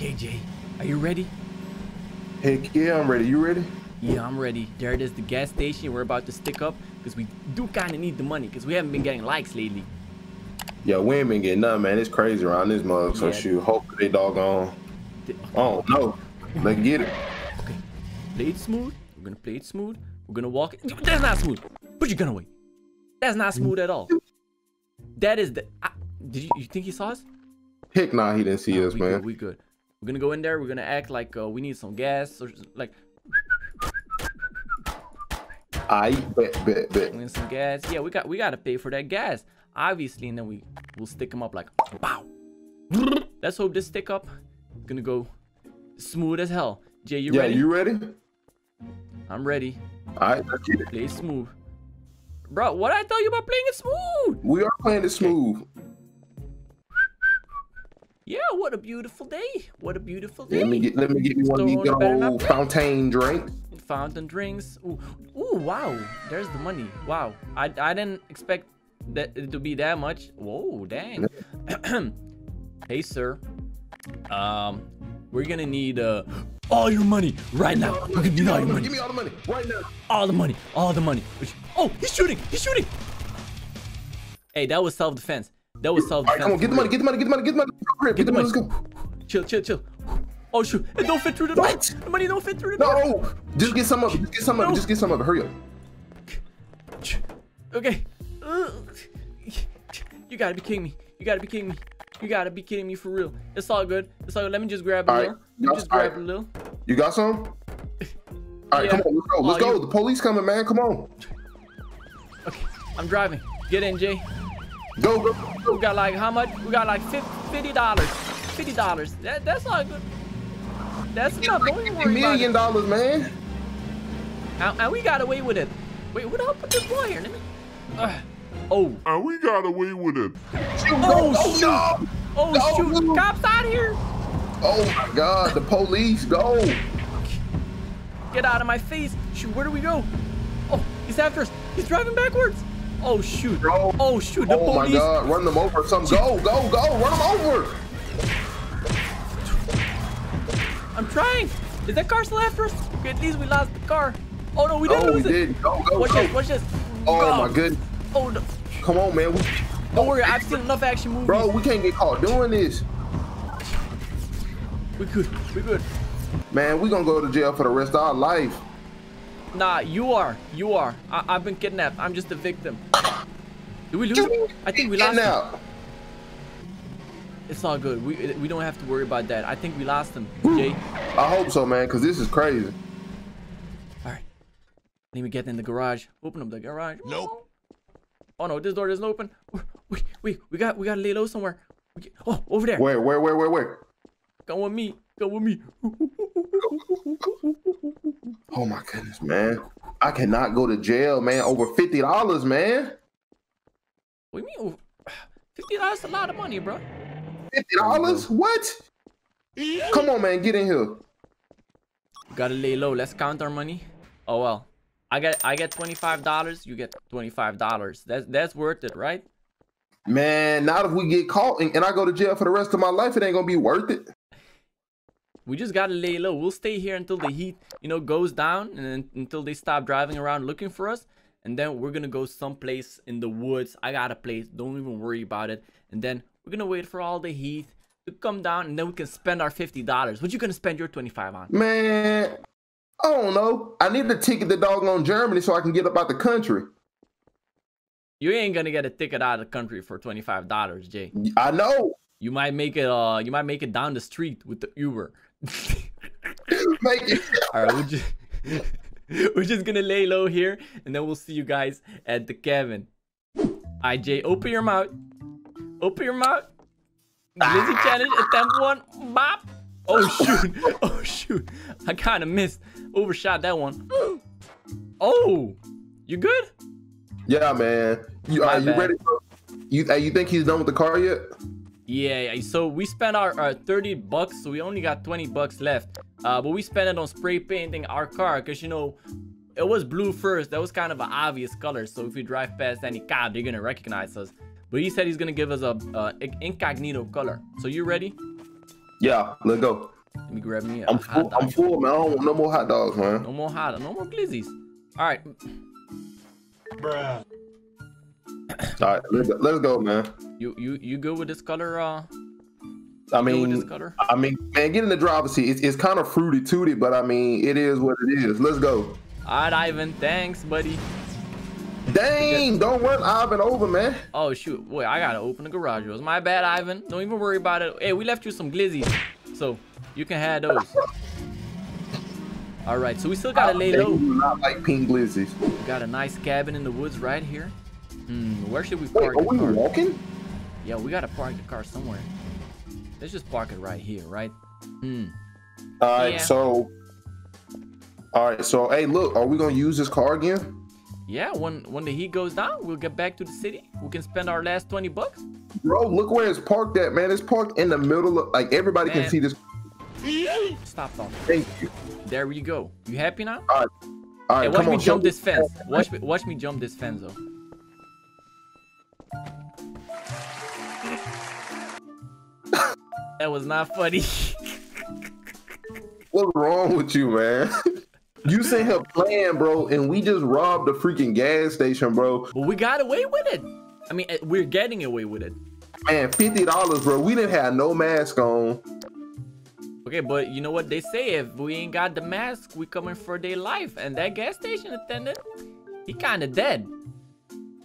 Okay, Jay, are you ready? Heck yeah, I'm ready. You ready? Yeah, I'm ready. There it is, the gas station. We're about to stick up because we do kind of need the money because we haven't been getting likes lately. Yeah, we ain't been getting nothing, man. It's crazy around this mug. So yeah. Shoot, hopefully they doggone. Oh no, let's get it. Okay, play it smooth. We're gonna play it smooth. We're gonna walk it. That's not smooth. Put your gun away. That's not smooth at all. That is the. Did you think he saw us? Heck nah, he didn't see us, man. Good, we good. We're gonna go in there. We're gonna act like we need some gas or just, like. I bet. Win some gas. Yeah, we gotta pay for that gas, obviously, and then we'll stick them up like wow. Let's hope this stick up is gonna go smooth as hell. Jay, you ready? Yeah, you ready? I'm ready. Alright, let's get it. Play smooth, bro. What I tell you about playing it smooth? We are playing it smooth. Yeah, what a beautiful day. What a beautiful day. Let me get you one of these old fountain drinks. Fountain drinks. Ooh, wow. There's the money. Wow. I didn't expect that it to be that much. Whoa, dang. Hey, sir. We're gonna need all your money right now. We're gonna need all your money. Give me all the money right now. All the money. All the money. Oh, he's shooting. He's shooting. Hey, that was self-defense. That was self-defense. Right, come on, get the money, get the money, get the money, get the money. Get the money, let's go. Chill, chill, chill. Oh shoot, it don't fit through the door. The money don't fit through the door. No, just get some of it, just get some of it, just get some of it, hurry up. Okay. You gotta be kidding me. You gotta be kidding me. You gotta be kidding me for real. It's all good. It's all good. Let me just grab a little. Let me just grab a little. You got some? All right, yeah. Come on, let's go. Let's go. The police coming, man. Come on. Okay, I'm driving. Get in, Jay. Go, go, go. We got like how much? We got like $50. $50. That's not good. That's enough. Don't even worry about it. $1 million, man. And we got away with it. Wait, what up with this boy here? Let me. Oh. And we got away with it. Oh shoot! No. Oh no, shoot! No. Cops out here! Oh my God! The police go! Get out of my face! Shoot! Where do we go? Oh, he's after us! He's driving backwards! Oh shoot! Bro. Oh shoot! The police! Oh my God! Run them over! Something! Go! Go! Go! Run them over! I'm trying. Is that car still after us? Okay, at least we lost the car. Oh no, we didn't lose it. Did. Go! Go! Watch this! Watch this! Oh my goodness! Oh no! Come on, man! Don't worry, I've seen enough action movies. Bro, we can't get caught doing this. We could. We could. Man, we gonna go to jail for the rest of our life. Nah, you are. You are. I've been kidnapped. I'm just a victim. Did we lose him? I think we lost him. It's all good. We don't have to worry about that. I think we lost him, Jay. I hope so, man, because this is crazy. All right. Let me get in the garage. Open up the garage. Nope. Oh, no. This door doesn't open. We got to lay low somewhere. Oh, over there. Where? Come with me. Come with me. Oh my goodness, man. I cannot go to jail, man. Over $50, man. What do you mean? $50 is a lot of money, bro. $50? What? Come on, man. Get in here. Gotta lay low. Let's count our money. Oh well. I get $25. You get $25. That's worth it, right? Man, not if we get caught and I go to jail for the rest of my life, it ain't gonna be worth it. We just gotta lay low. We'll stay here until the heat, you know, goes down, and then until they stop driving around looking for us. And then we're gonna go someplace in the woods. I got a place. Don't even worry about it. And then we're gonna wait for all the heat to come down, and then we can spend our $50. What you gonna spend your $25 on? Man, I don't know. I need a ticket to doggone Germany so I can get up out the country. You ain't gonna get a ticket out of the country for $25, Jay. I know. You might make it. You might make it down the street with the Uber. Make it. All right, we're just gonna lay low here, and then we'll see you guys at the cabin. Alright, Jay, open your mouth. Open your mouth. Lizzie challenge attempt 1. Bop. Oh shoot. Oh shoot. I kind of missed. Overshot that one. Oh, you good? Yeah, man. You ready? You think he's done with the car yet? Yeah, so we spent our $30, so we only got $20 left. But we spent it on spray painting our car, because, you know, it was blue first. That was kind of an obvious color, so if you drive past any cop, they're going to recognize us. But he said he's going to give us a incognito color. So you ready? Yeah, let's go. Let me grab me a hot dog. I'm full, man. I don't want no more hot dogs, man. No more hot dogs. No more glizzies. All right. Bruh. All right, let's go, man. You good with this color? I mean, this color? I mean, man, get in the driver's seat. It's kind of fruity tooty, but I mean, it is what it is. Let's go. All right, Ivan. Thanks, buddy. Dang, don't run Ivan over, man. Oh, shoot. Wait, I got to open the garage doors. My bad, Ivan. Don't even worry about it. Hey, we left you some glizzies, so you can have those. All right, so we still got to lay low. Not like pink glizzies. We got a nice cabin in the woods right here. Where should we park the car? Are we walking? Yeah, we got to park the car somewhere. Let's just park it right here, right? All right, yeah. So, hey, look, are we going to use this car again? Yeah, when the heat goes down, we'll get back to the city. We can spend our last 20 bucks. Bro, look where it's parked at, man. It's parked in the middle of, like, everybody can see this. Stop talking. Thank you. There we go. You happy now? All right. All right, hey, watch me jump this fence. Watch me jump this fence, though. That was not funny. What's wrong with you, man? You sent her playing, bro, and we just robbed the freaking gas station, bro. But we got away with it. I mean, we're getting away with it. Man, $50, bro. We didn't have no mask on. Okay, but you know what they say? If we ain't got the mask, we coming for their life. And that gas station attendant, he kind of dead.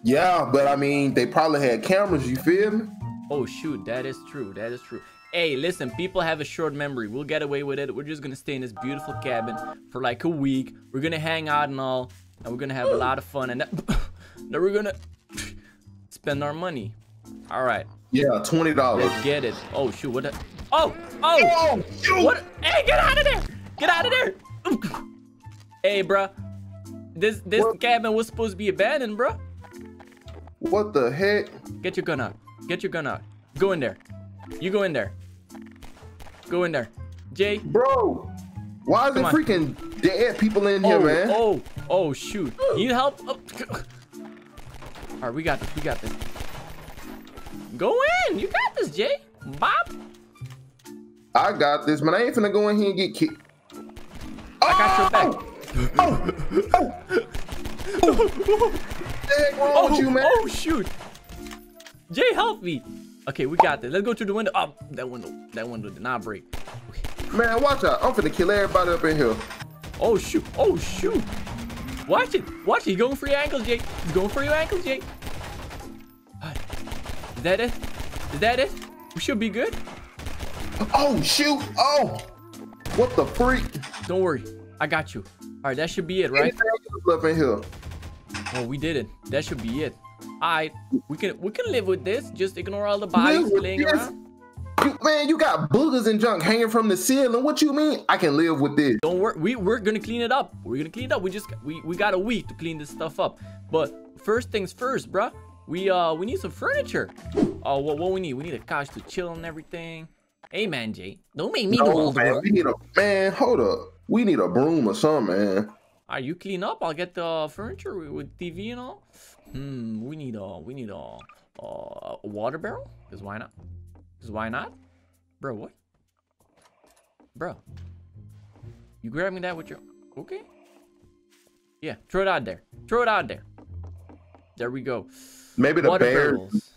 Yeah, but I mean, they probably had cameras, you feel me? Oh, shoot. That is true. That is true. Hey, listen, people have a short memory. We'll get away with it. We're just going to stay in this beautiful cabin for like a week. We're going to hang out and all, and we're going to have a lot of fun. And then we're going to spend our money. All right. Yeah, $20. Let's get it. Oh, shoot. What the? Oh, oh. Yo, what? Hey, get out of there. Get out of there. Hey, bro. This cabin was supposed to be abandoned, bro. What the heck? Get your gun out. Get your gun out. Go in there. You go in there. Go in there. Jay. Bro, why is it freaking dead people in here, man? Oh, shoot. You need help? Oh. All right, we got this. We got this. Go in. You got this, Jay. Bop. I got this, man. I ain't finna go in here and get kicked. Oh! I got your back. What the heck wrong with you, man? Oh, shoot. Jay, help me. Okay, we got this. Let's go through the window. Oh, that window did not break. Okay. Man, watch out. I'm finna kill everybody up in here. Oh, shoot. Oh, shoot. Watch it. Watch it. He's going for your ankles, Jake. He's going for your ankles, Jake. Is that it? Is that it? We should be good. Oh, shoot. Oh, what the freak? Don't worry. I got you. All right, that should be it, right? Up in here. Oh, we did it. That should be it. Alright, we can live with this. Just ignore all the bodies laying around. Man, you got boogers and junk hanging from the ceiling. What you mean? I can live with this. Don't worry, we're gonna clean it up. We're gonna clean it up. We got a week to clean this stuff up. But first things first, bruh. We need some furniture. Oh, what we need? We need a couch to chill and everything. Hey man, Jay, don't make me do all the work. Man, hold up. We need a broom or something, man. Alright, you clean up. I'll get the furniture with TV and all. We need a water barrel. Cause why not? Bro, what? Bro, you grab me that with your okay? Yeah, throw it out there. Throw it out there. There we go. Maybe the bears.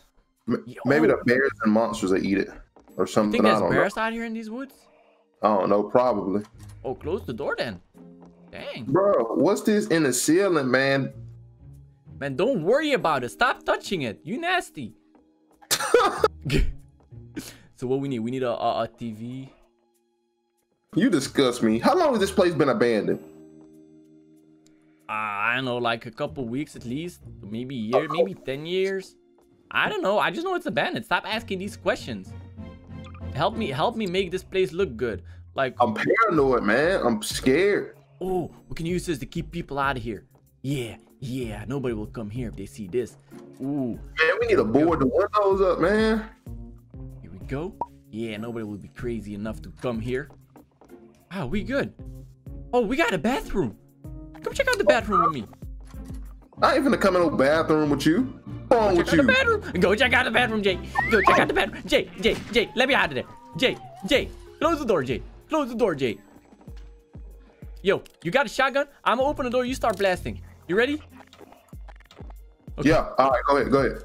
Maybe the bears and monsters that eat it or something. You think there's bears out here in these woods? I don't know. Probably. Oh, close the door then. Dang. Bro, what's this in the ceiling, man? Man, don't worry about it. Stop touching it. You nasty. So what we need? We need a TV. You disgust me. How long has this place been abandoned? I don't know, like a couple weeks at least. Maybe a year, maybe 10 years. I don't know. I just know it's abandoned. Stop asking these questions. Help me make this place look good. Like I'm paranoid, man. I'm scared. Oh, we can use this to keep people out of here. Yeah. Yeah, nobody will come here if they see this. Ooh. Man, we need to board the windows up, man. Here we go. Yeah, nobody will be crazy enough to come here. Ah, we good. Oh, we got a bathroom. Come check out the bathroom with me. I ain't finna come in no bathroom with you. What's wrong with you? Go check out the bathroom. Go check out the bathroom, Jay. Go check out the bathroom. Jay, let me out of there. Jay, Close the door, Jay. Close the door, Jay. Yo, you got a shotgun? I'm gonna open the door. You start blasting. You ready? Okay. Yeah. All right. Go ahead. Go ahead.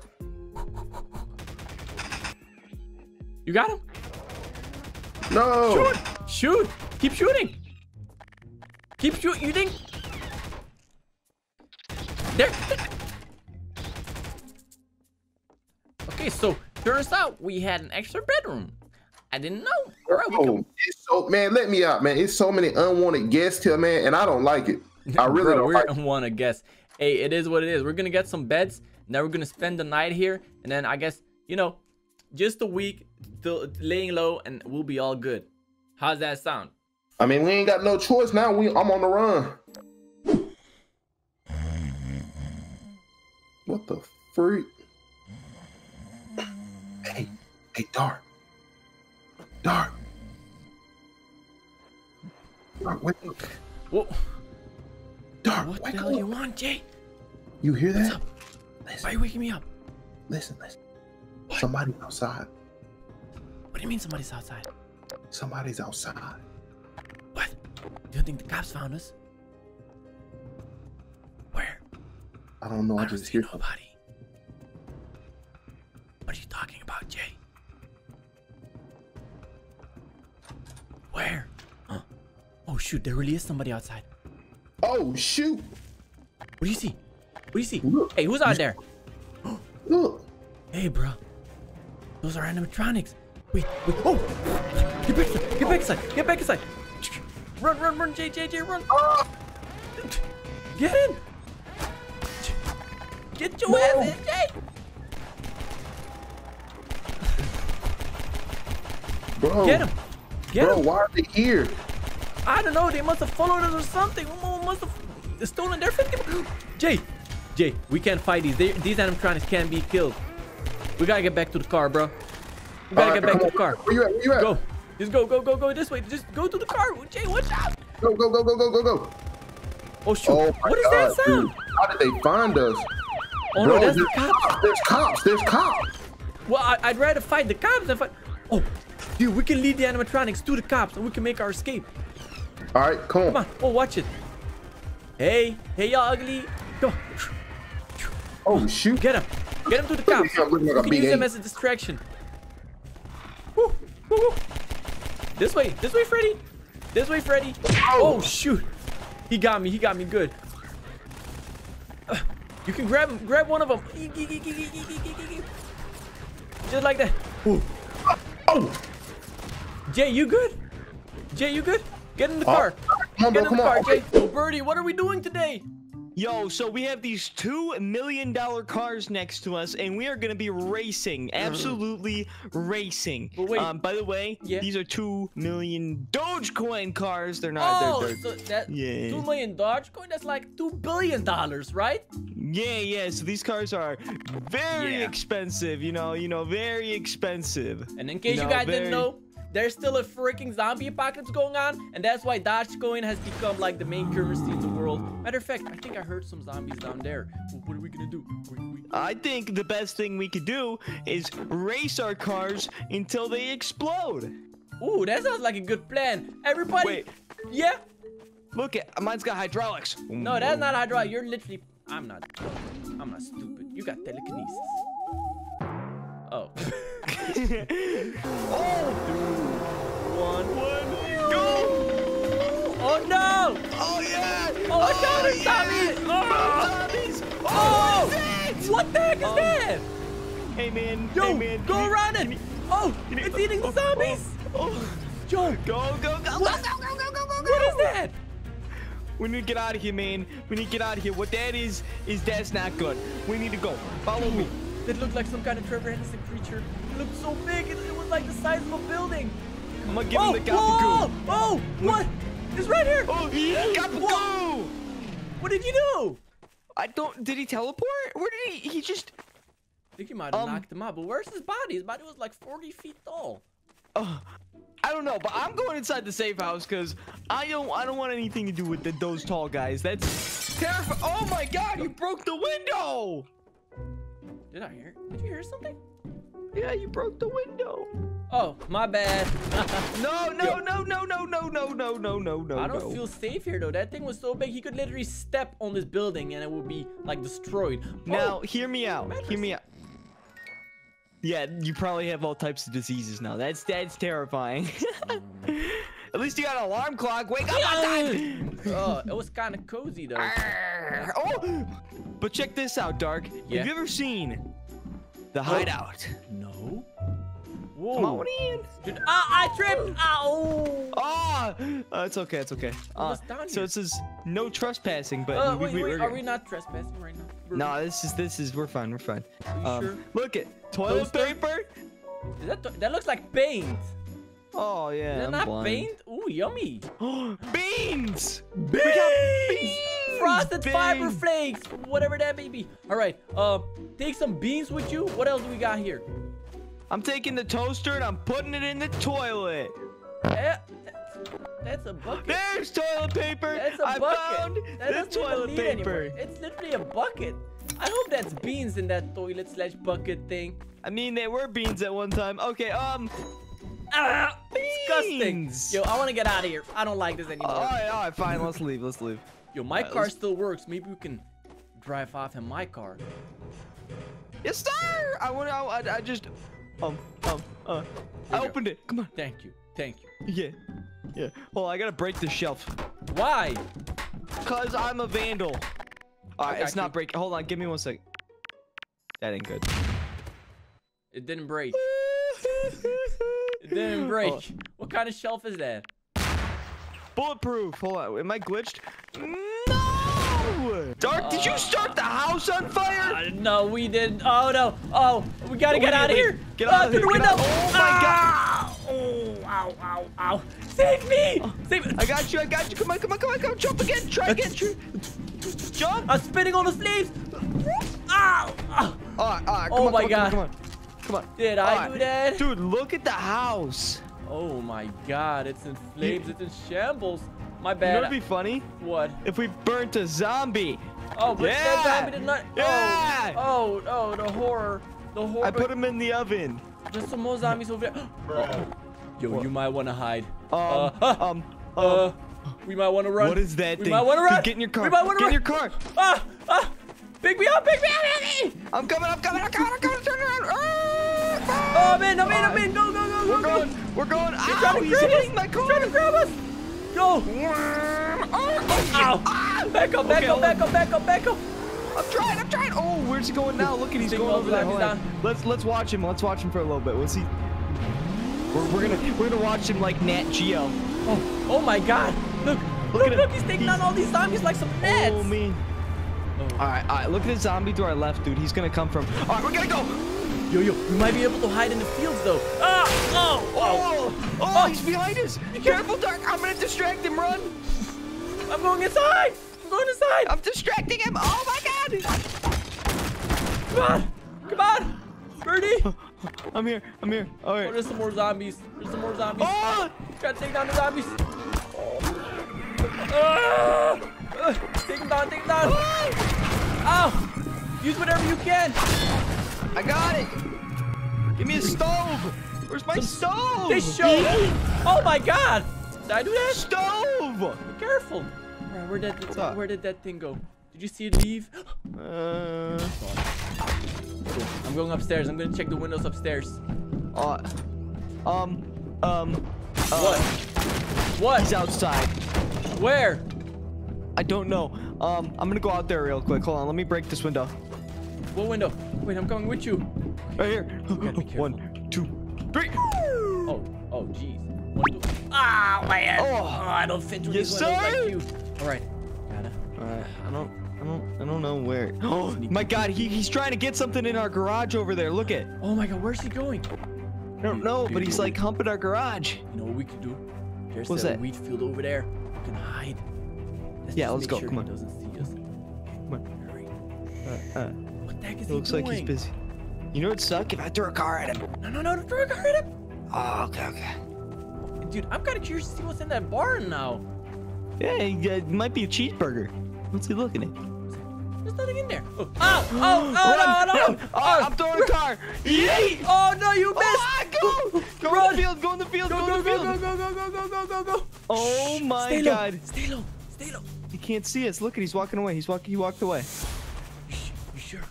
You got him? No. Shoot. Shoot. Keep shooting. Keep shooting. You think? There. Okay, so turns out we had an extra bedroom. I didn't know. Bro, oh, it's so, man, let me out, man. It's so many unwanted guests here, man, and I don't like it. I really don't like it. Unwanted guests. Hey, it is what it is. We're going to get some beds. Now we're going to spend the night here. And then I guess, you know, just a week laying low and we'll be all good. How's that sound? I mean, we ain't got no choice now. I'm on the run. What the freak? Hey, hey, Dark. Dark. Dark, wake up. Whoa. Dark, what the hell do you want, Jay? You hear that? What's up? Listen. Why are you waking me up? Listen, listen. What? Somebody's outside. What do you mean somebody's outside? Somebody's outside. What? You don't think the cops found us? Where? I don't know. I just hear nobody. What are you talking about, Jay? Where? Huh? Oh shoot, there really is somebody outside. Oh shoot! What do you see? What do you see? Look. Hey, who's out there? Look. Hey, bro. Those are animatronics. Wait, wait. Oh! Get back inside! Get back inside! Get back inside! Run, run, run, Jay, Jay, Jay, run! Oh. Get in! Get your ass in, Jay! Bro. Get him! Get him. Why are they here? I don't know. They must have followed us or something. We must have stolen their 50. Jay, Jay, we can't fight these. These animatronics can't be killed. We gotta get back to the car, bro. We gotta get back to the car. Where you at? Where you at? Go. Just go, go, go, go this way. Just go to the car. Jay, watch out. Go, go, go, go, go, go, go. Oh shoot! Oh, what is that sound? Dude. How did they find us? Oh bro, no, that's the cops. There's cops. There's cops. Well, I'd rather fight the cops than fight. Oh. Dude, we can lead the animatronics to the cops and we can make our escape. All right, come on. Come on. Oh, watch it. Hey, hey, y'all ugly. Come on. Oh, shoot. Get him. Get him to the cops. We can use them as a distraction. Woo, woo, woo. This way. This way, Freddy. This way, Freddy. Oh, shoot. He got me. He got me good. You can grab him. Grab one of them. Just like that. Woo. Oh. Jay, you good? Jay, you good? Get in the car. Get in the car, Jay. Yo, Birdie, what are we doing today? Yo, so we have these $2 million cars next to us, and we are going to be racing. Absolutely racing. But wait. By the way, these are $2 million Dogecoin cars. They're not. Oh, they're so that $2 million Dogecoin. That's like $2 billion, right? Yeah, yeah. So these cars are very expensive. You know, very expensive. And in case you guys didn't know, there's still a freaking zombie apocalypse going on, and that's why Dogecoin has become like the main currency in the world. Matter of fact, I think I heard some zombies down there. What are we gonna do? I think the best thing we could do is race our cars until they explode. Ooh, that sounds like a good plan. Everybody, wait. Yeah? Look, mine's got hydraulics. No, that's not hydraulic. You're literally... I'm not stupid. You got telekinesis. Oh. Go! Oh no! Oh yeah! Oh, zombies! Oh! What the heck is that? Hey man! Yo! Hey, man. Go around it! Oh! It's eating the zombies! Yo! Go! Go! Go! What? Go! Go! Go! Go! Go! Go! What is that? We need to get out of here, man. We need to get out of here. What that is that's not good. We need to go. Follow me. That looked like some kind of Trevor Henderson creature. It looked so big. It was like the size of a building. I'm gonna give him the Gabagool. Oh, what? It's right here. Oh, yeah. Gabagool. What did you do? I don't. Did he teleport? Where did he? He just. I think he might have knocked him out. But where's his body? His body was like 40 feet tall. I don't know, but I'm going inside the safe house because I don't want anything to do with those tall guys. That's terrifying. Oh my God! You broke the window. Did you hear something? Yeah, you broke the window. Oh, my bad. No. I don't feel safe here, though. That thing was so big, he could literally step on this building and it would be, like, destroyed. Now, hear me out. Hear me out. Yeah, you probably have all types of diseases now. That's terrifying. At least you got an alarm clock. Wake up on time. Oh, it was kind of cozy, though. Oh, but check this out, Dark. Yeah. Have you ever seen The Hideout? No. Whoa. Come on, what are you in? Dude, I tripped. Ow. Oh, it's okay. It's okay. So it says no trespassing, but wait, are we not trespassing right now? No, this is we're fine. We're fine. Sure? Look at toilet paper. Is that looks like paint. Oh yeah. Is it not paint? Ooh, yummy. Beans. We got beans. Frosted fiber flakes, whatever that may be. All right. Take some beans with you. What else do we got here? I'm taking the toaster and I'm putting it in the toilet. That's a bucket. There's toilet paper. That's a bucket. I found the toilet paper. It's literally a bucket. I hope that's beans in that toilet / bucket thing. I mean, they were beans at one time. Okay, disgusting. Yo, I want to get out of here. I don't like this anymore. All right, fine. Let's leave. Let's leave. Yo, my car still works. Maybe we can drive off in my car. Yes, sir. I just. I opened it. Come on. Thank you. Yeah. Well, I gotta break the shelf. Why? Cause I'm a vandal. All right, it's not breaking. Hold on, give me 1 second. That ain't good. It didn't break. It didn't break. Oh. What kind of shelf is that? Bulletproof. Hold on. Am I glitched? No! Dark, did you start the house on fire? No, we didn't. Oh no. Oh, we gotta get out of here. Get out of the window. Oh my god. Oh, ow. Save me! Save me! I got you. Come on. Jump again. Try again. Jump! I'm spinning on the sleeves. Ow! Oh my god. Come on. Did I do that? Dude, look at the house. Oh my god, it's in flames. It's in shambles. My bad. You know what'd be funny? What? If we burnt a zombie. Oh, but that zombie did not. Yeah. Oh, the horror. The horror. I put him in the oven. There's some more zombies over there. Yo, you might want to hide. We might want to run. What is that thing? We might want to run. Dude, get in your car. Get in your car. Pick me up. I'm coming. Turn around. I'm in. Go. We're going. He's trying to grab us. Go. Ow. Back up. I'm trying. Oh, where's he going now? Look at he's going over there. Let's watch him. Let's watch him for a little bit. We'll see. We're gonna watch him like Nat Geo. Oh my god. Look, he's taking out all these zombies like some nets. Oh man. All right. Look at the zombie to our left, dude. He's gonna come from. All right, we're gonna go. Yo, we might be able to hide in the fields though. Oh, he's behind us. Be careful, Dark. I'm gonna distract him. Run. I'm going inside. I'm distracting him. Oh my god. Come on. Birdie. I'm here. All right. Oh, there's some more zombies. Oh! Try to take down the zombies. Take them down. Ow! Use whatever you can. I got it. Give me a stove. Where's my stove? They showed. Oh my god. Did I do that? Stove. Be careful. Right, where did that thing go? Did you see it leave? I'm going upstairs. I'm gonna check the windows upstairs. What? He's outside. Where? I don't know. I'm gonna go out there real quick. Hold on. Let me break this window. What window? Wait, I'm coming with you. Right here. You gotta be careful. 1, 2, 3. Oh, jeez. 1, 2. Ah, man. Oh, I don't fit with these windows like you. All right. All right. I don't know where. Oh my god, he's trying to get something in our garage over there. Look at. Oh my god, where's he going? I don't know, but he's like humping our garage. You know what we can do? There's that wheat field over there. We can hide. Let's go. Sure. Come on. He doesn't see us. Come on. Hurry. What the heck is he doing? Looks like he's busy. You know what'd suck if I threw a car at him. No, don't throw a car at him. Oh, okay. Dude, I'm kind of curious to see what's in that barn now. Yeah, it might be a cheeseburger. What's he looking at? There's nothing in there. Oh, oh, oh, oh, no, no. Oh, I'm throwing a car. Yeet. Oh, no, you missed. Oh, go. Go in the field. Go in the field. Go in the field. Go, go, go, go, go, go, go. Oh, my God. Stay low. Stay low. He can't see us. Look at He's walking away. He walked away. You sure?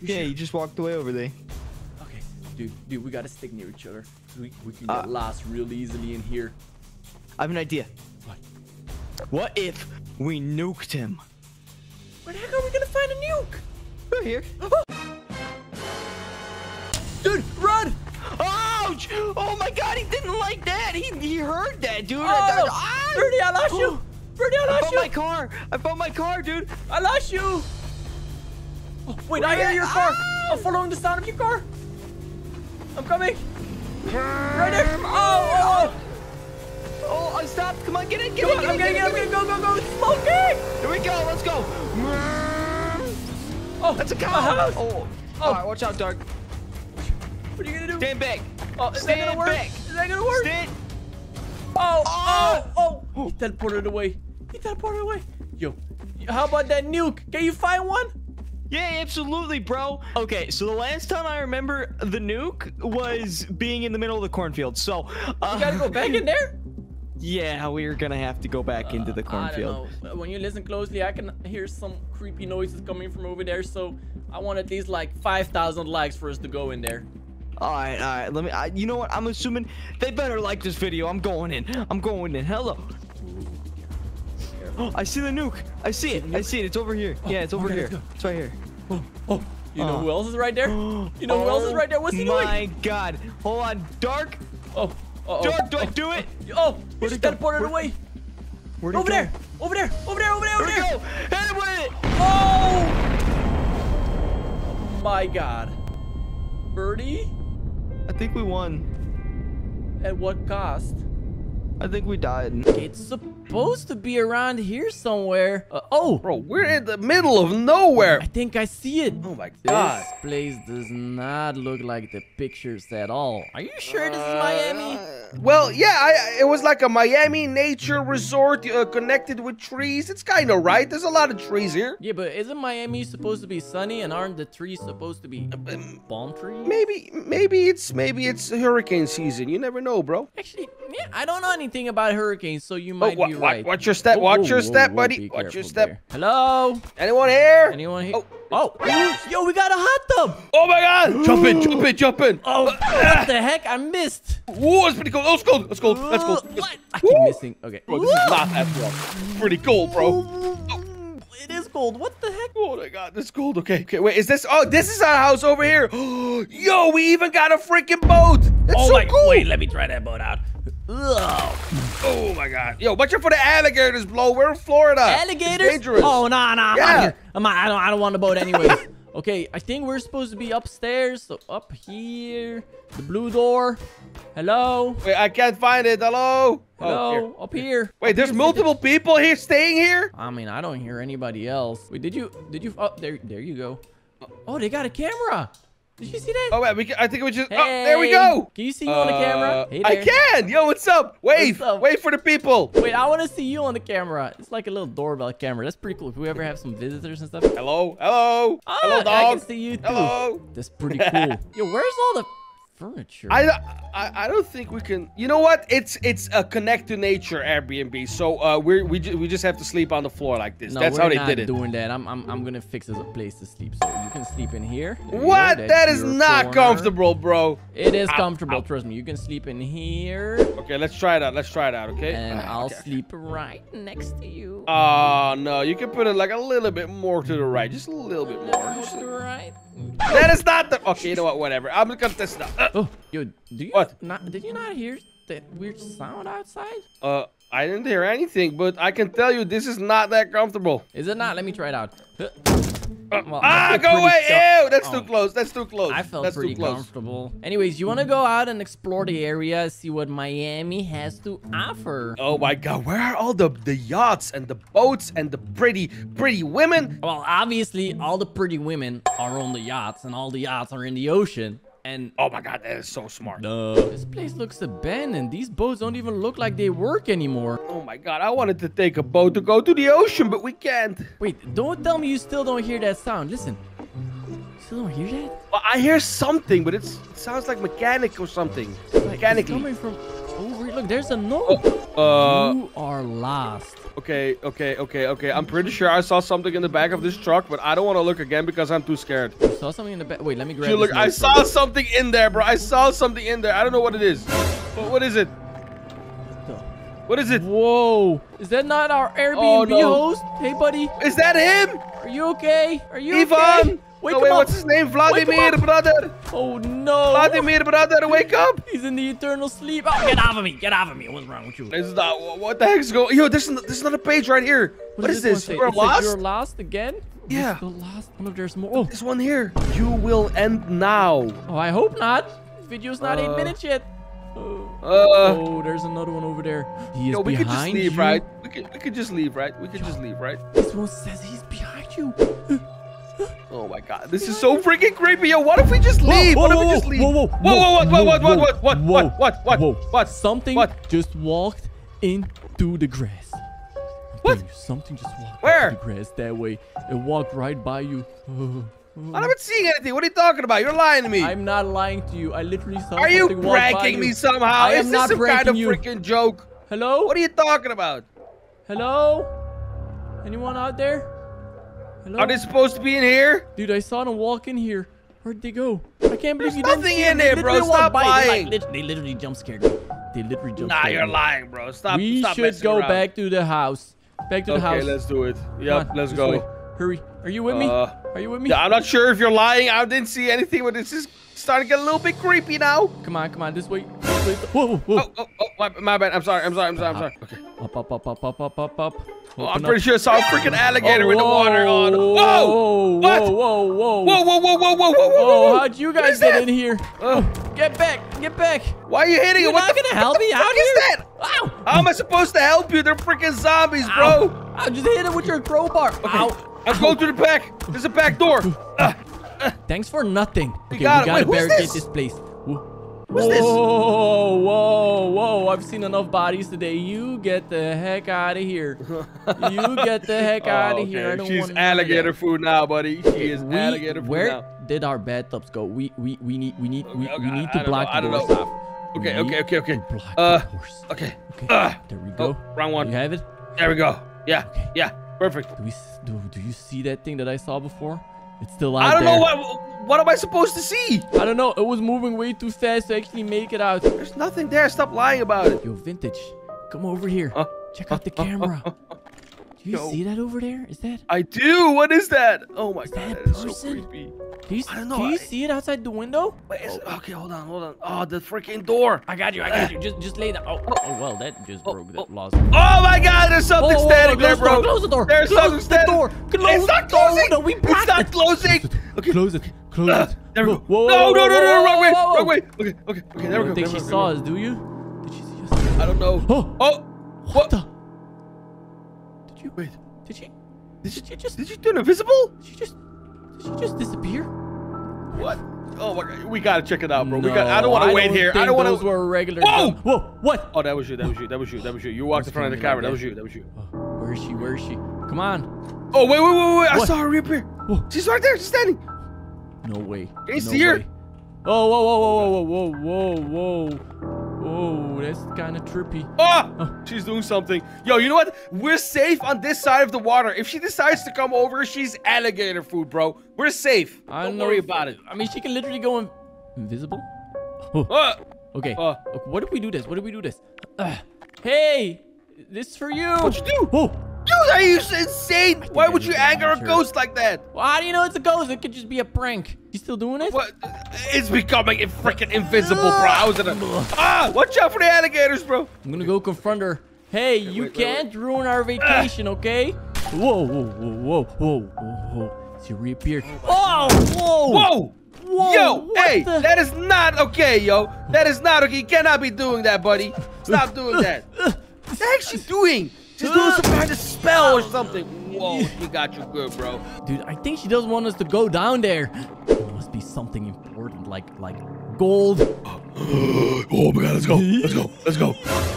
Yeah, he just walked away over there. Okay. Dude, we got to stick near each other. We can get lost real easily in here. I have an idea. What? What if we nuked him? Where the heck are we gonna find a nuke? Right here. Oh. Dude, run! Ouch! Oh my God, he didn't like that. He heard that, dude. Oh, Birdie, I lost you. Birdie, I lost you. I found my car. I found my car, dude. I lost you. Oh, wait, I hear your car. I'm following the sound of your car. I'm coming. Right there. Oh, oh. Oh, I stopped. Come on, get in, get in. I'm getting in. I'm gonna go, go, go. It's smoking. Here we go. Let's go. Oh, that's a cow. Oh, oh. All right, watch out, Dark. What are you gonna do? Stand back. Oh, is that gonna work? Is that gonna work? Stand. Oh, oh, oh, oh. He teleported away. He teleported away. Yo, how about that nuke? Can you find one? Yeah, absolutely, bro. Okay, so the last time I remember the nuke was being in the middle of the cornfield. So you gotta go back in there. Yeah, we're gonna have to go back into the cornfield. I don't know. When you listen closely, I can hear some creepy noises coming from over there. So I want at least like 5,000 likes for us to go in there. All right. Let me. You know what? I'm assuming they better like this video. I'm going in. I'm going in. Hello. Oh, I see the nuke. I see it. I see it. It's over here. Yeah, it's over here. It's right here. Oh, oh. You know who else is right there? You know who else is right there? What's he doing? Oh my God. Hold on, Dark. Oh. Dark, do I do it? Oh, he just teleported away. Over there. Over there. Over there. Over there. Over there. Hit him with it. Oh. My God. Birdie? I think we won. At what cost? I think we died. It's supposed to be around here somewhere. Oh. Bro, we're in the middle of nowhere. I think I see it. Oh my God. This place does not look like the pictures at all. Are you sure this is Miami? Well, yeah, it was like a Miami nature resort connected with trees. It's kind of right. There's a lot of trees here. Yeah, but isn't Miami supposed to be sunny, and aren't the trees supposed to be palm trees? Maybe it's hurricane season. You never know, bro. Actually, yeah, I don't know anything about hurricanes, so you might be right. Watch your step. Watch your step, buddy. Watch your step. Hello? Anyone here? Anyone here? Oh. Oh. Yo, we got a hot tub. Oh, my God. Jump in. Jump in. Jump in. Oh, what the heck? I missed. Ooh, it's pretty cool. Let's go. Let's go. Let's go. What? I keep missing. Okay. Bro, this is not after all. Pretty cold, bro. Oh. It is cold. What the heck? Oh, my God. This is cold. Okay. Okay. Wait, is this? Oh, this is our house over here. Yo, we even got a freaking boat. That's so cool. Wait, let me try that boat out. Ugh. Oh, my God. Yo, watch out for the alligators, bro. We're in Florida. Alligators? It's dangerous. Oh, nah. Yeah. I'm out here. I don't want the boat anyways. Okay, I think we're supposed to be upstairs. So up here. The blue door. Hello? Wait, I can't find it. Hello? Hello? Oh, up here. Wait, there's multiple people here staying here? I mean, I don't hear anybody else. Wait, did you? Oh, there you go. Oh, they got a camera. Did you see that? Oh, wait, I think we just... Hey. Oh, there we go. Can you see you on the camera? Hey, I can. Yo, what's up? Wave. What's up? Wave for the people. Wait, I want to see you on the camera. It's like a little doorbell camera. That's pretty cool. If we ever have some visitors and stuff. Hello. Hello. Oh, hello, dog. I can see you too. Hello. That's pretty cool. Yo, where's all the... furniture. I don't think we can. You know what? It's a connect to nature Airbnb. So we just have to sleep on the floor like this. No, that's how they did it. Doing that. I'm gonna fix us a place to sleep. So you can sleep in here. What? That is not comfortable, bro. It is comfortable. Trust me. You can sleep in here. Okay, let's try it out. Let's try it out. Okay. And I'll sleep right next to you. Oh no, you can put it like a little bit more to the right, just a little bit more. To the right. That is not the... Okay, you know what? Whatever. I'm gonna cut this now. Oh, yo, did you not hear that weird sound outside? I didn't hear anything, but I can tell you this is not that comfortable. Is it not? Let me try it out. Well, go away. Ew, that's too close. That's too close. I felt pretty comfortable. Anyways, you want to go out and explore the area, see what Miami has to offer. Oh, my God. Where are all the yachts and the boats and the pretty women? Well, obviously, all the pretty women are on the yachts and all the yachts are in the ocean. And oh my god, that is so smart. This place looks abandoned. These boats don't even look like they work anymore. Oh my god, I wanted to take a boat to go to the ocean, but we can't. Wait, don't tell me you still don't hear that sound. Listen. You don't hear that? Well, I hear something, but it sounds like mechanic or something. Mechanically. It's coming from over. Look, there's a note. Oh, you are lost. Okay. I'm pretty sure I saw something in the back of this truck, but I don't want to look again because I'm too scared. You saw something in the back? Wait, let me grab this. I saw something in there, bro. I saw something in there. I don't know what it is. What is it? What is it? Whoa. Is that not our Airbnb host? Hey, buddy. Is that him? Are you okay? Are you okay? Wake up. What's his name? Vladimir, brother. Oh, no. Vladimir, brother, wake up. He's in the eternal sleep. Oh, get off of me. Get off of me. What's wrong with you? What the heck's going on? Yo, there's another page right here. What is this? You're lost? You're lost again? Yeah. You're lost. I wonder if there's more. Oh. There's one here. You will end now. Oh, I hope not. This video's not 8 minutes yet. Oh, there's another one over there. He is behind you. We could just leave, right? We could just leave, right? We could just leave, right? This one says he's behind you. Oh my god, this is so freaking creepy. Yo, what if we just leave? What if we just leave? What? Something just walked into the grass. What? Something just walked into the grass that way. It walked right by you. I haven't seen anything. What are you talking about? You're lying to me. I'm not lying to you. I literally saw something. Are you pranking me somehow? Is this some kind of freaking joke? Hello? What are you talking about? Hello? Anyone out there? Hello? Are they supposed to be in here? Dude, I saw them walk in here. Where'd they go? I can't believe you didn't see them. There's nothing in there, bro. Stop lying. They literally jump scared me. They literally jump scared me. Nah, you're lying, bro. Stop messing around. We should go back to the house. Back to the house. Okay, let's do it. Yep, let's go. Hurry. Are you with me? Are you with me? I'm not sure if you're lying. I didn't see anything, but this is starting to get a little bit creepy now. Come on, come on. This way. This way. Whoa. Oh, my bad. I'm sorry. Okay. Up. Oh, I'm pretty sure I saw a freaking alligator with the water on. Whoa! What? Whoa! How'd you guys get in here? Oh, get back! Get back! Why are you hitting it? You're not gonna help me out here? What the fuck is that? How am I supposed to help you? They're freaking zombies, bro! Ow! Just hit it with your crowbar. Ow! Let's go through the back. There's a back door. Thanks for nothing. Okay, we gotta barricade this place. What's this? Whoa. I've seen enough bodies today. You get the heck out of here. You get the heck out of here. I don't want alligator food now, buddy. She is alligator food now. Where did our bathtubs go? We need to block the doors off. Okay. Okay. There we go. Wrong one. You have it? There we go. Yeah. Okay. Yeah. Perfect. Do you see that thing that I saw before? It's still out there. I don't know what am I supposed to see? I don't know. It was moving way too fast to actually make it out. There's nothing there. Stop lying about it. Yo, Vintage, come over here. Check out the camera. Do you see that over there? Is that? I do. What is that? Oh my god, that is so creepy. I don't know. Do you see it outside the window? Wait, okay, hold on. Oh, the freaking door. I got you. Just lay down. Oh, well, that just broke that loss. Oh my god, there's something standing there, bro. Close the door. There's something standing. It's not closing. No, we blocked it. It's not closing. Okay, close it. There we go. No, wrong way. Okay, there we go. I don't think she saw us, do you? Did she see us? I don't know. What the? Did you wait? Did she turn invisible? Did she just disappear? What? Oh my god, we gotta check it out, bro. No, I don't want to wait here. I don't want to. Those were regular. Whoa! What? Oh, that was you. You walked in front of the camera. That was you. Where is she? Come on. Oh, wait. I saw her reappear. Whoa. She's right there. She's standing. No way. Can you see her? Oh, whoa. That's kind of trippy. Oh, she's doing something. Yo, you know what? We're safe on this side of the water. If she decides to come over, she's alligator food, bro. We're safe. Don't worry about it. I mean, she can literally go invisible. Okay. What if we do this? Hey, this is for you. What'd you do? Dude, are you insane? Why would you anger a ghost like that? Well, how do you know it's a ghost? It could just be a prank. You still doing it? What? It's becoming freaking invisible, bro. Watch out for the alligators, bro. I'm gonna go confront her. Hey, you can't ruin our vacation, okay? Whoa. She reappeared. Whoa! Yo, hey, that is not okay, yo. That is not okay. You cannot be doing that, buddy. Stop doing that. What the heck is she doing? She's doing some kind of spell or something. Whoa, you got you good, bro. Dude, I think she doesn't want us to go down there. There must be something important, like gold. Oh my god, let's go. Let's go. Let's go.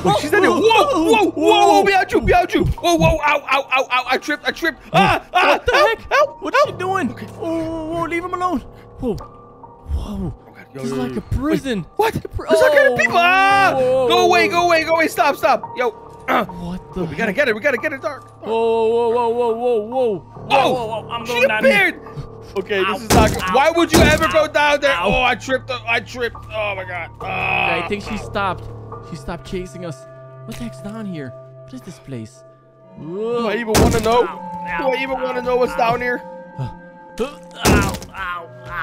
Wait, she's in here. Whoa, whoa, whoa, whoa, behind you, behind you. Whoa, whoa, ow, ow, ow, ow. I tripped, I tripped. Ah, ah, what the heck? Help. What's she doing? Okay. Oh, leave him alone. Whoa. Whoa. It's like a prison. Wait, what? Like a There's all kind of people. Ah! Go away, go away, go away. Stop, stop. Yo. What the? We gotta get it. We gotta get it, Dark. Whoa, whoa, whoa, whoa, whoa, whoa. Oh, I'm going down here. Okay, ow, this is not good. Why would you ever go down there? Oh, I tripped. I tripped. Oh, my God. I think she stopped. She stopped chasing us. What the heck's down here? What is this place? Whoa. Do I even want to know? Do I even want to know what's down here?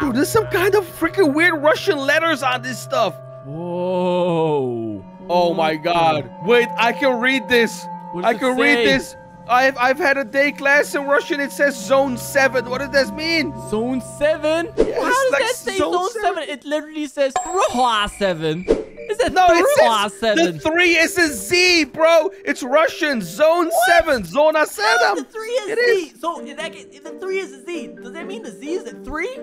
Dude, there's some kind of freaking weird Russian letters on this stuff. Whoa. Oh my god. Wait, I can read this. I can read this. I've had a day class in Russian. It says Zone 7. What does that mean? Zone 7? Yeah, how does that say Zone 7? It literally says Ruha 7. Is that no, it says the 3 is a Z, bro. It's Russian. Zone 7. Zona 7. The 3 is Z. So if the 3 is a Z, does that mean the Z is at 3?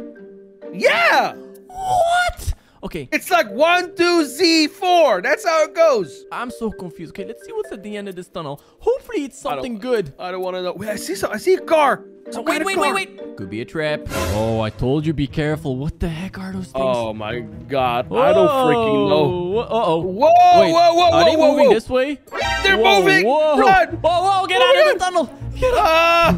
Yeah. What? Okay. It's like 1, 2, Z, 4. That's how it goes. I'm so confused. Okay, let's see what's at the end of this tunnel. Hopefully it's something good. I don't want to know. Wait, I see something. I see a car. Oh, wait, wait, wait, wait. Could be a trap. Oh, I told you, be careful. What the heck are those things? Oh my god. Whoa. I don't freaking know. Uh-oh. Whoa, wait, whoa, whoa, are they moving this way? They're moving. Whoa. Run. Whoa, whoa, get out of the tunnel. Get up.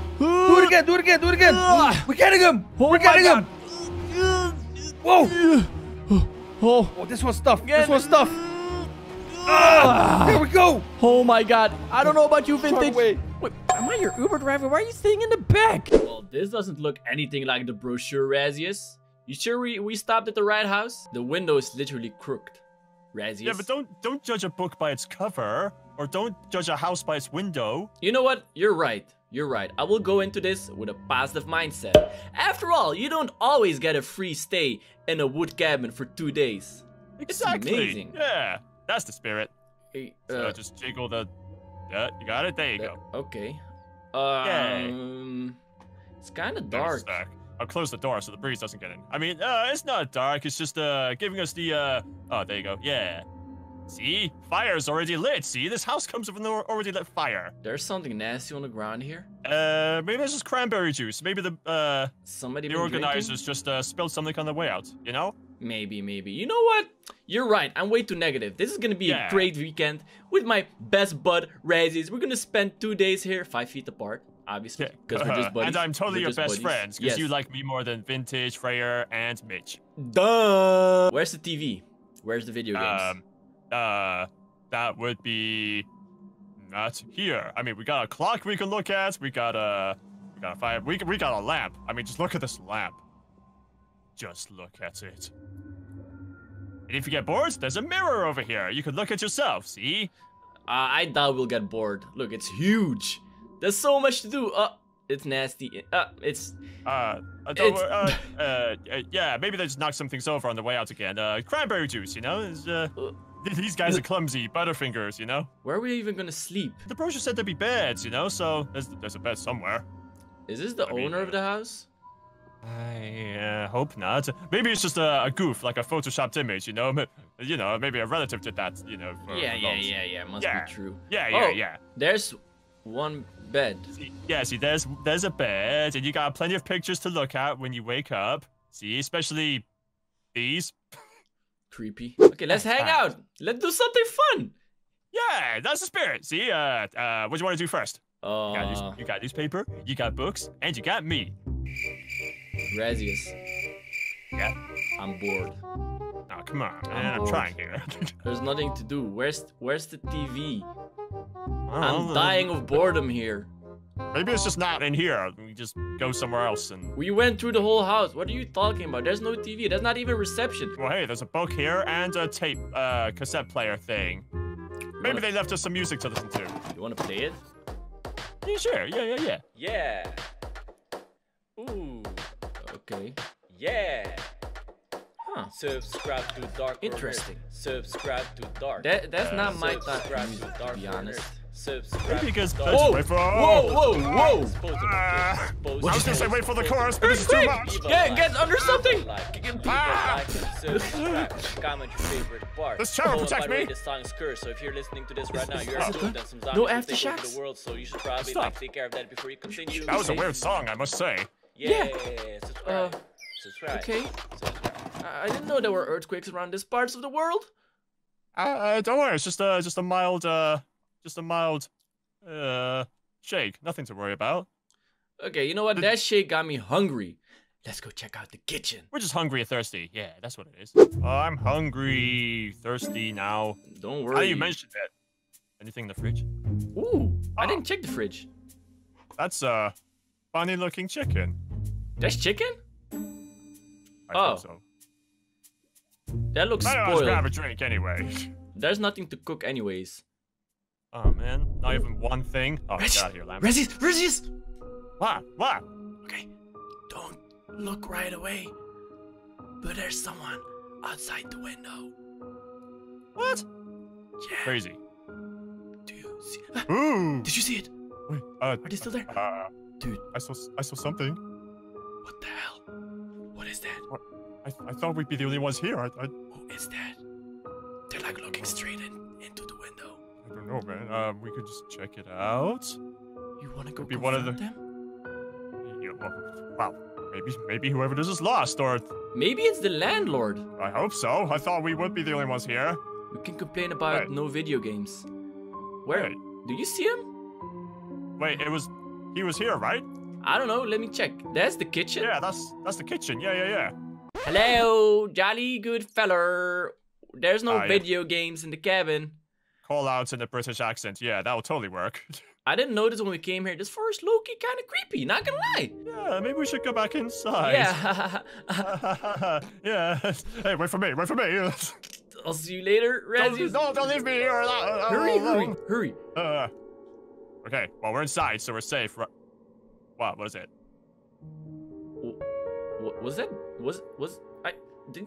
Do it again. Do it again. Do it again. We're getting him. We're getting him. Whoa. Oh, this one's tough. This one's tough. Here we go. Oh my god. I don't know about you, Vintage. Wait, am I your Uber driver? Why are you staying in the back? Well, this doesn't look anything like the brochure, Razius. You sure we stopped at the right house? The window is literally crooked, Razius. Yeah, but don't judge a book by its cover, or don't judge a house by its window. You know what? You're right. You're right. I will go into this with a positive mindset. After all, you don't always get a free stay in a wood cabin for 2 days. Exactly. It's amazing. Yeah, that's the spirit. Hey, so just jiggle the... you got it? There you go. Okay. It's kind of dark. I'll close the door so the breeze doesn't get in. I mean, it's not dark. It's just giving us the... Oh, there you go. Yeah. See? Fire's already lit. See? This house comes from an already lit fire. There's something nasty on the ground here. Maybe that's just cranberry juice. Maybe the organizers just spilled something on the way out, you know? Maybe, maybe. You know what? You're right. I'm way too negative. This is gonna be a great weekend with my best bud, Razius. We're gonna spend 2 days here, 5 feet apart, obviously, because we're just buddies. And I'm totally your best friends, because you like me more than Vintage, Freyer, and Mitch. Duh! Where's the TV? Where's the video games? That would be not here. I mean, we got a clock we can look at. We got a fire. We got a lamp. I mean, just look at this lamp. Just look at it. And if you get bored, there's a mirror over here. You can look at yourself. See? I doubt we'll get bored. Look, it's huge. There's so much to do. It's nasty. Yeah, maybe they just knocked some things over on the way out again. Cranberry juice, you know. These guys are clumsy, butterfingers, you know? Where are we even gonna sleep? The brochure said there'd be beds, you know? So there's a bed somewhere. Is this the owner of the house? I hope not. Maybe it's just a goof, like a photoshopped image, you know? Maybe a relative did that, you know? Yeah. Must be true. Yeah. There's one bed. See, there's a bed, and you got plenty of pictures to look at when you wake up. See, especially these. Creepy. Okay, let's hang out. Let's do something fun. Yeah, that's the spirit. See, what do you want to do first? You got newspaper, you got books, and you got me. Razius. Yeah? I'm bored. Oh, come on, man. I'm trying here. There's nothing to do. Where's the TV? I'm dying of boredom here. Maybe it's just not in here. We just go somewhere else and... We went through the whole house. What are you talking about? There's no TV. There's not even reception. Well, hey, there's a book here and a tape, cassette player thing. Maybe they left us some music to listen to. You want to play it? Yeah, sure. Yeah. Ooh. Okay. Yeah. Huh. Subscribe to Dark. Interesting. Corner. Subscribe to Dark. That's not my type music, to be honest. Subscribe. Maybe that's wait for... Whoa! I was gonna say wait for the chorus, but this is too much. Get under something. This channel protect me. This song's cursed, so if you're listening to this right now, you're still some zombies. No aftershocks. The world, so you should probably take care of that before you continue. That was a weird song, I must say. Yeah. Subscribe. Okay. I didn't know there were earthquakes around this parts of the world. Don't worry. It's just a mild shake. Nothing to worry about. Okay, you know what? That shake got me hungry. Let's go check out the kitchen. We're just hungry and thirsty. Yeah, that's what it is. I'm hungry, thirsty now. Don't worry. How do you mention that? Anything in the fridge? Ooh, I didn't check the fridge. That's a funny looking chicken. That's chicken? I think so. That looks spoiled. Let's grab a drink anyway. There's nothing to cook anyways. Oh man, not even one thing. Oh, get out of here, Lamb. Resist! What? Okay, don't look right away. But there's someone outside the window. What? Yeah. Crazy. Do you see? Ooh! Did you see it? Wait, are they still there? Dude, I saw something. What the hell? What is that? What? I thought we'd be the only ones here. Who is that? They're like looking straight into the window. I don't know, man. We could just check it out. You want to go confront them? Yeah, well, maybe whoever this is lost, or... Maybe it's the landlord. I hope so. I thought we would be the only ones here. We can complain about no video games. Where? Wait. Do you see him? Wait, he was here, right? I don't know. Let me check. That's the kitchen? Yeah, that's the kitchen. Yeah. Hello, jolly good feller. There's no video games in the cabin. Call outs in the British accent. Yeah, that will totally work. I didn't notice when we came here. This forest low-key kind of creepy, not gonna lie. Yeah, maybe we should go back inside. Yeah. Yeah. Hey, wait for me. I'll see you later, Razzies. Don't leave me here. Hurry. Okay, well, we're inside, so we're safe. Wow, what is it? What was that?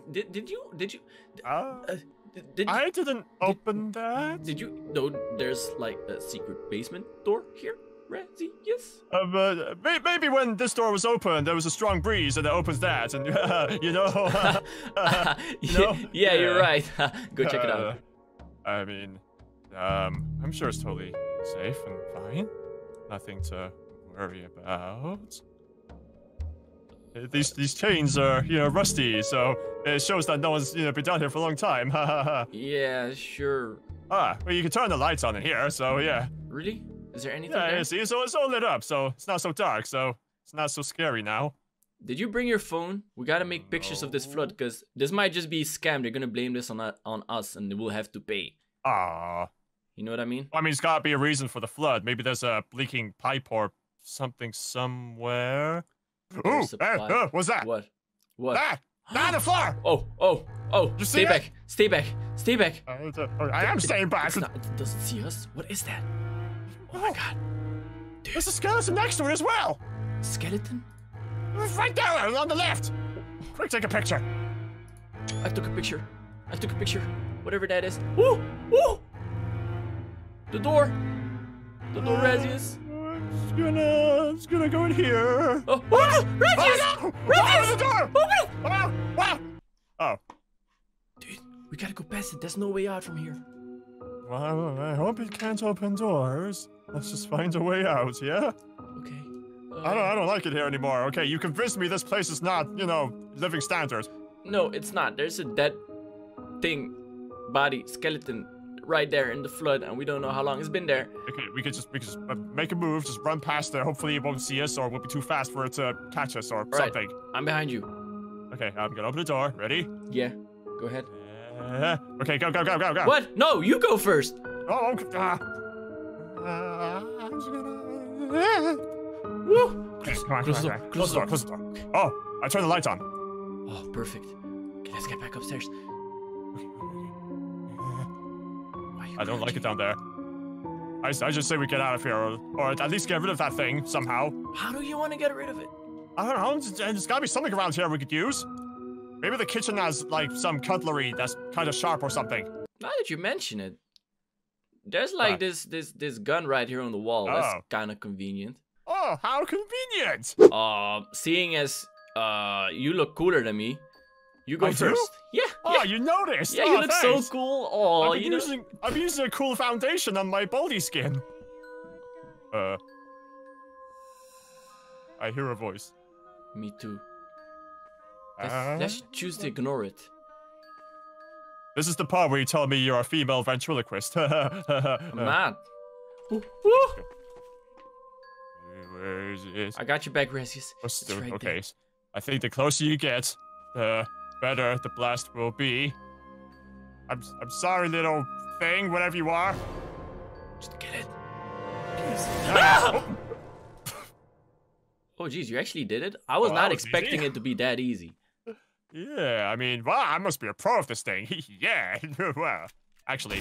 Did you know there's like a secret basement door here, Razzie? Yes. Maybe when this door was open, there was a strong breeze, and it opens that, and you know. Yeah, you're right. Go check it out. I mean, I'm sure it's totally safe and fine. Nothing to worry about. These chains are, you know, rusty, so it shows that no one's, you know, been down here for a long time. Yeah, sure. Well, you can turn the lights on in here, so yeah. Really? Is there anything there? Yeah, see, so it's all lit up, so it's not so dark, so it's not so scary now. Did you bring your phone? We gotta make pictures of this flood, because this might just be a scam. They're gonna blame this on us, and we'll have to pay. Aww. You know what I mean? I mean, it's gotta be a reason for the flood. Maybe there's a leaking pipe or something somewhere. Ooh, what's that? What? Ah, the floor! Oh. You see that? Stay back. I am staying back. It doesn't see us. What is that? Oh my god. Dude. There's a skeleton next to it as well. Skeleton? Right there, on the left. Quick, take a picture. I took a picture. Whatever that is. Woo! The door, Razzius. It's gonna go in here. Razzius! Open! Oh. Dude, we gotta go past it. There's no way out from here. Well, I hope it can't open doors. Let's just find a way out, yeah? Okay. I don't like it here anymore. Okay, you convinced me this place is not, you know, living standards. No, it's not. There's a dead thing, body, skeleton right there in the flood, and we don't know how long it's been there. Okay, we could just make a move, just run past there. Hopefully it won't see us, or we'll be too fast for it to catch us, or something. I'm behind you. Okay, I'm gonna open the door. Ready? Yeah, go ahead. Okay, go. What? No, you go first. Oh, okay. I'm just gonna... Okay, come on, close the door. Oh, I turned the lights on. Oh, perfect. Okay, let's get back upstairs. I don't like it down there. I just say we get out of here, or at least get rid of that thing somehow. How do you want to get rid of it? I don't know. There's gotta be something around here we could use. Maybe the kitchen has like some cutlery that's kind of sharp or something. Now that you mention it, there's like this gun right here on the wall. Oh. That's kind of convenient. Oh, how convenient! Seeing as you look cooler than me, you go first. Yeah. Oh, you noticed. Yeah, oh, you look so cool. Oh, I've been using a cool foundation on my baldy skin. I hear a voice. Me too. Let's choose to ignore it. This is the part where you tell me you're a female ventriloquist. I'm not. Where is it? I got your back, Rezius. Right okay. There. I think the closer you get, the better the blast will be. I'm sorry, little thing, whatever you are. Just get it. Please. Ah! Oh, geez, you actually did it? I was not expecting it to be that easy. Yeah, I mean, well, I must be a pro of this thing. Yeah, well, actually,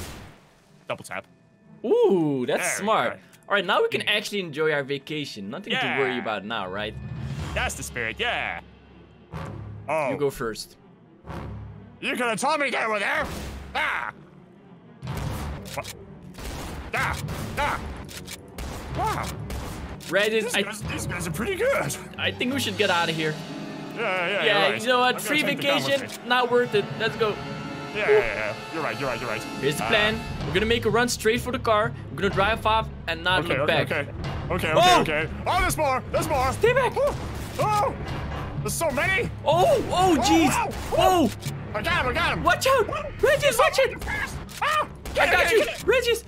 double tap. Ooh, that's smart. All right, now we can actually enjoy our vacation. Nothing to worry about now, right? That's the spirit, yeah. Oh. You go first. You could have told me they were there. Ah! What? Ah! Ah! Wow. Rezius, these guys are pretty good. I think we should get out of here. Yeah, right. You know what? Free vacation, not worth it. Let's go. Yeah. You're right. Here's the plan. We're gonna make a run straight for the car. We're gonna drive off and not look back. Okay. Oh, there's more. Stay back. Oh, there's so many. Oh, jeez. Oh. I got him. Watch out, Rezius, watch it. I got you, Rezius.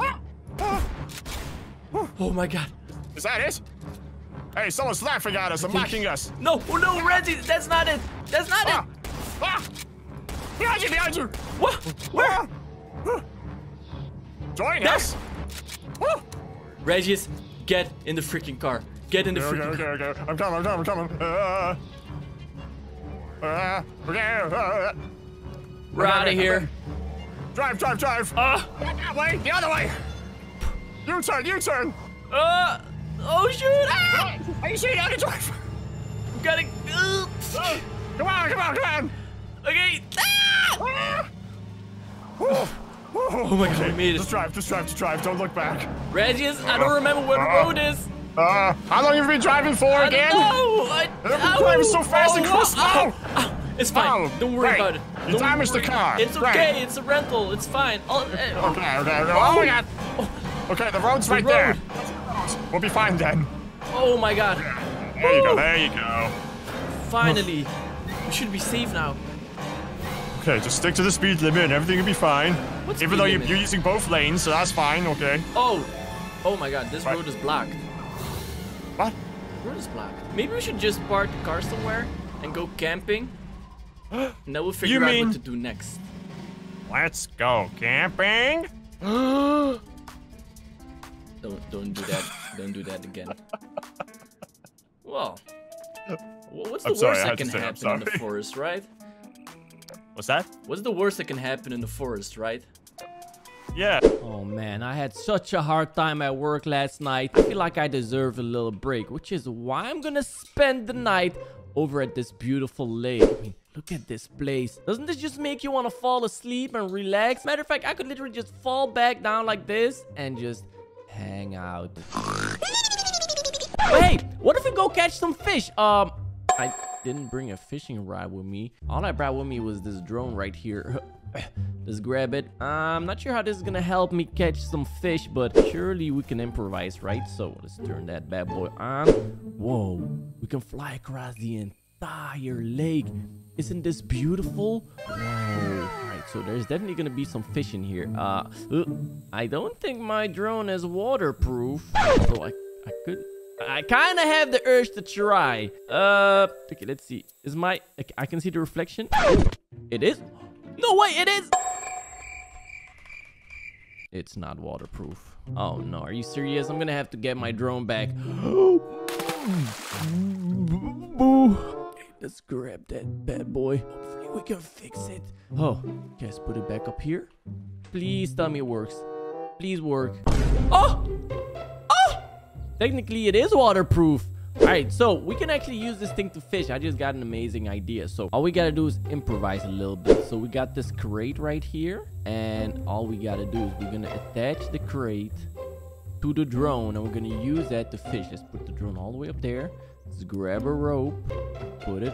Oh my God. Is that it? Hey, someone's laughing at us and mocking us. No, Rezius, that's not it. That's not it. Behind you. What? Where? Join us. Rezius, get in the freaking car. Get in the freaking car. Okay. I'm coming. We're out of here. Drive. That way, the other way. U-turn. Oh shoot! Ah! Are you shooting out the driver? I'm getting. Come on! Okay. Ah! Oh my God! We made it. Just drive! Don't look back. Rezius, I don't remember where the road is. How long have you been driving for again? No, I've been driving so fast and crossed. It's fine. Don't worry about it. You damaged the car. It's okay. Right. It's a rental. It's fine. Okay. Oh my God. Okay, the road's right there. We'll be fine then. Oh my God. There you go. Finally. We should be safe now. Okay, just stick to the speed limit and everything will be fine. Even though you're using both lanes, so that's fine, okay. Oh my God, this road is blocked. What? The road is blocked. Maybe we should just park the car somewhere and go camping. And then we'll figure out what to do next. Let's go camping? Don't do that. Don't do that again. Well, what's the worst that can happen in the forest, right? What's that? What's the worst that can happen in the forest, right? Yeah. Oh man, I had such a hard time at work last night. I feel like I deserve a little break, which is why I'm gonna spend the night over at this beautiful lake. I mean, look at this place. Doesn't this just make you want to fall asleep and relax? Matter of fact, I could literally just fall back down like this and just hang out. But hey, what if we go catch some fish? I didn't bring a fishing rod with me. All I brought with me was this drone right here. Let's grab it. I'm not sure how this is gonna help me catch some fish, but surely we can improvise, right? So let's turn that bad boy on. Whoa, we can fly across the entire lake. Isn't this beautiful? Whoa. So there's definitely gonna be some fish in here. I don't think my drone is waterproof. So I kind of have the urge to try. Okay, let's see. Is my... I can see the reflection. It is? No way, it is! It's not waterproof. Oh no, are you serious? I'm gonna have to get my drone back. Boo. Let's grab that bad boy. Hopefully we can fix it. Oh, guys, put it back up here. Please tell me it works. Please work. Oh! Oh! Technically it is waterproof. All right, so we can actually use this thing to fish. I just got an amazing idea. So all we got to do is improvise a little bit. So we got this crate right here. And all we got to do is we're going to attach the crate to the drone. And we're going to use that to fish. Let's put the drone all the way up there. Let's grab a rope. Put it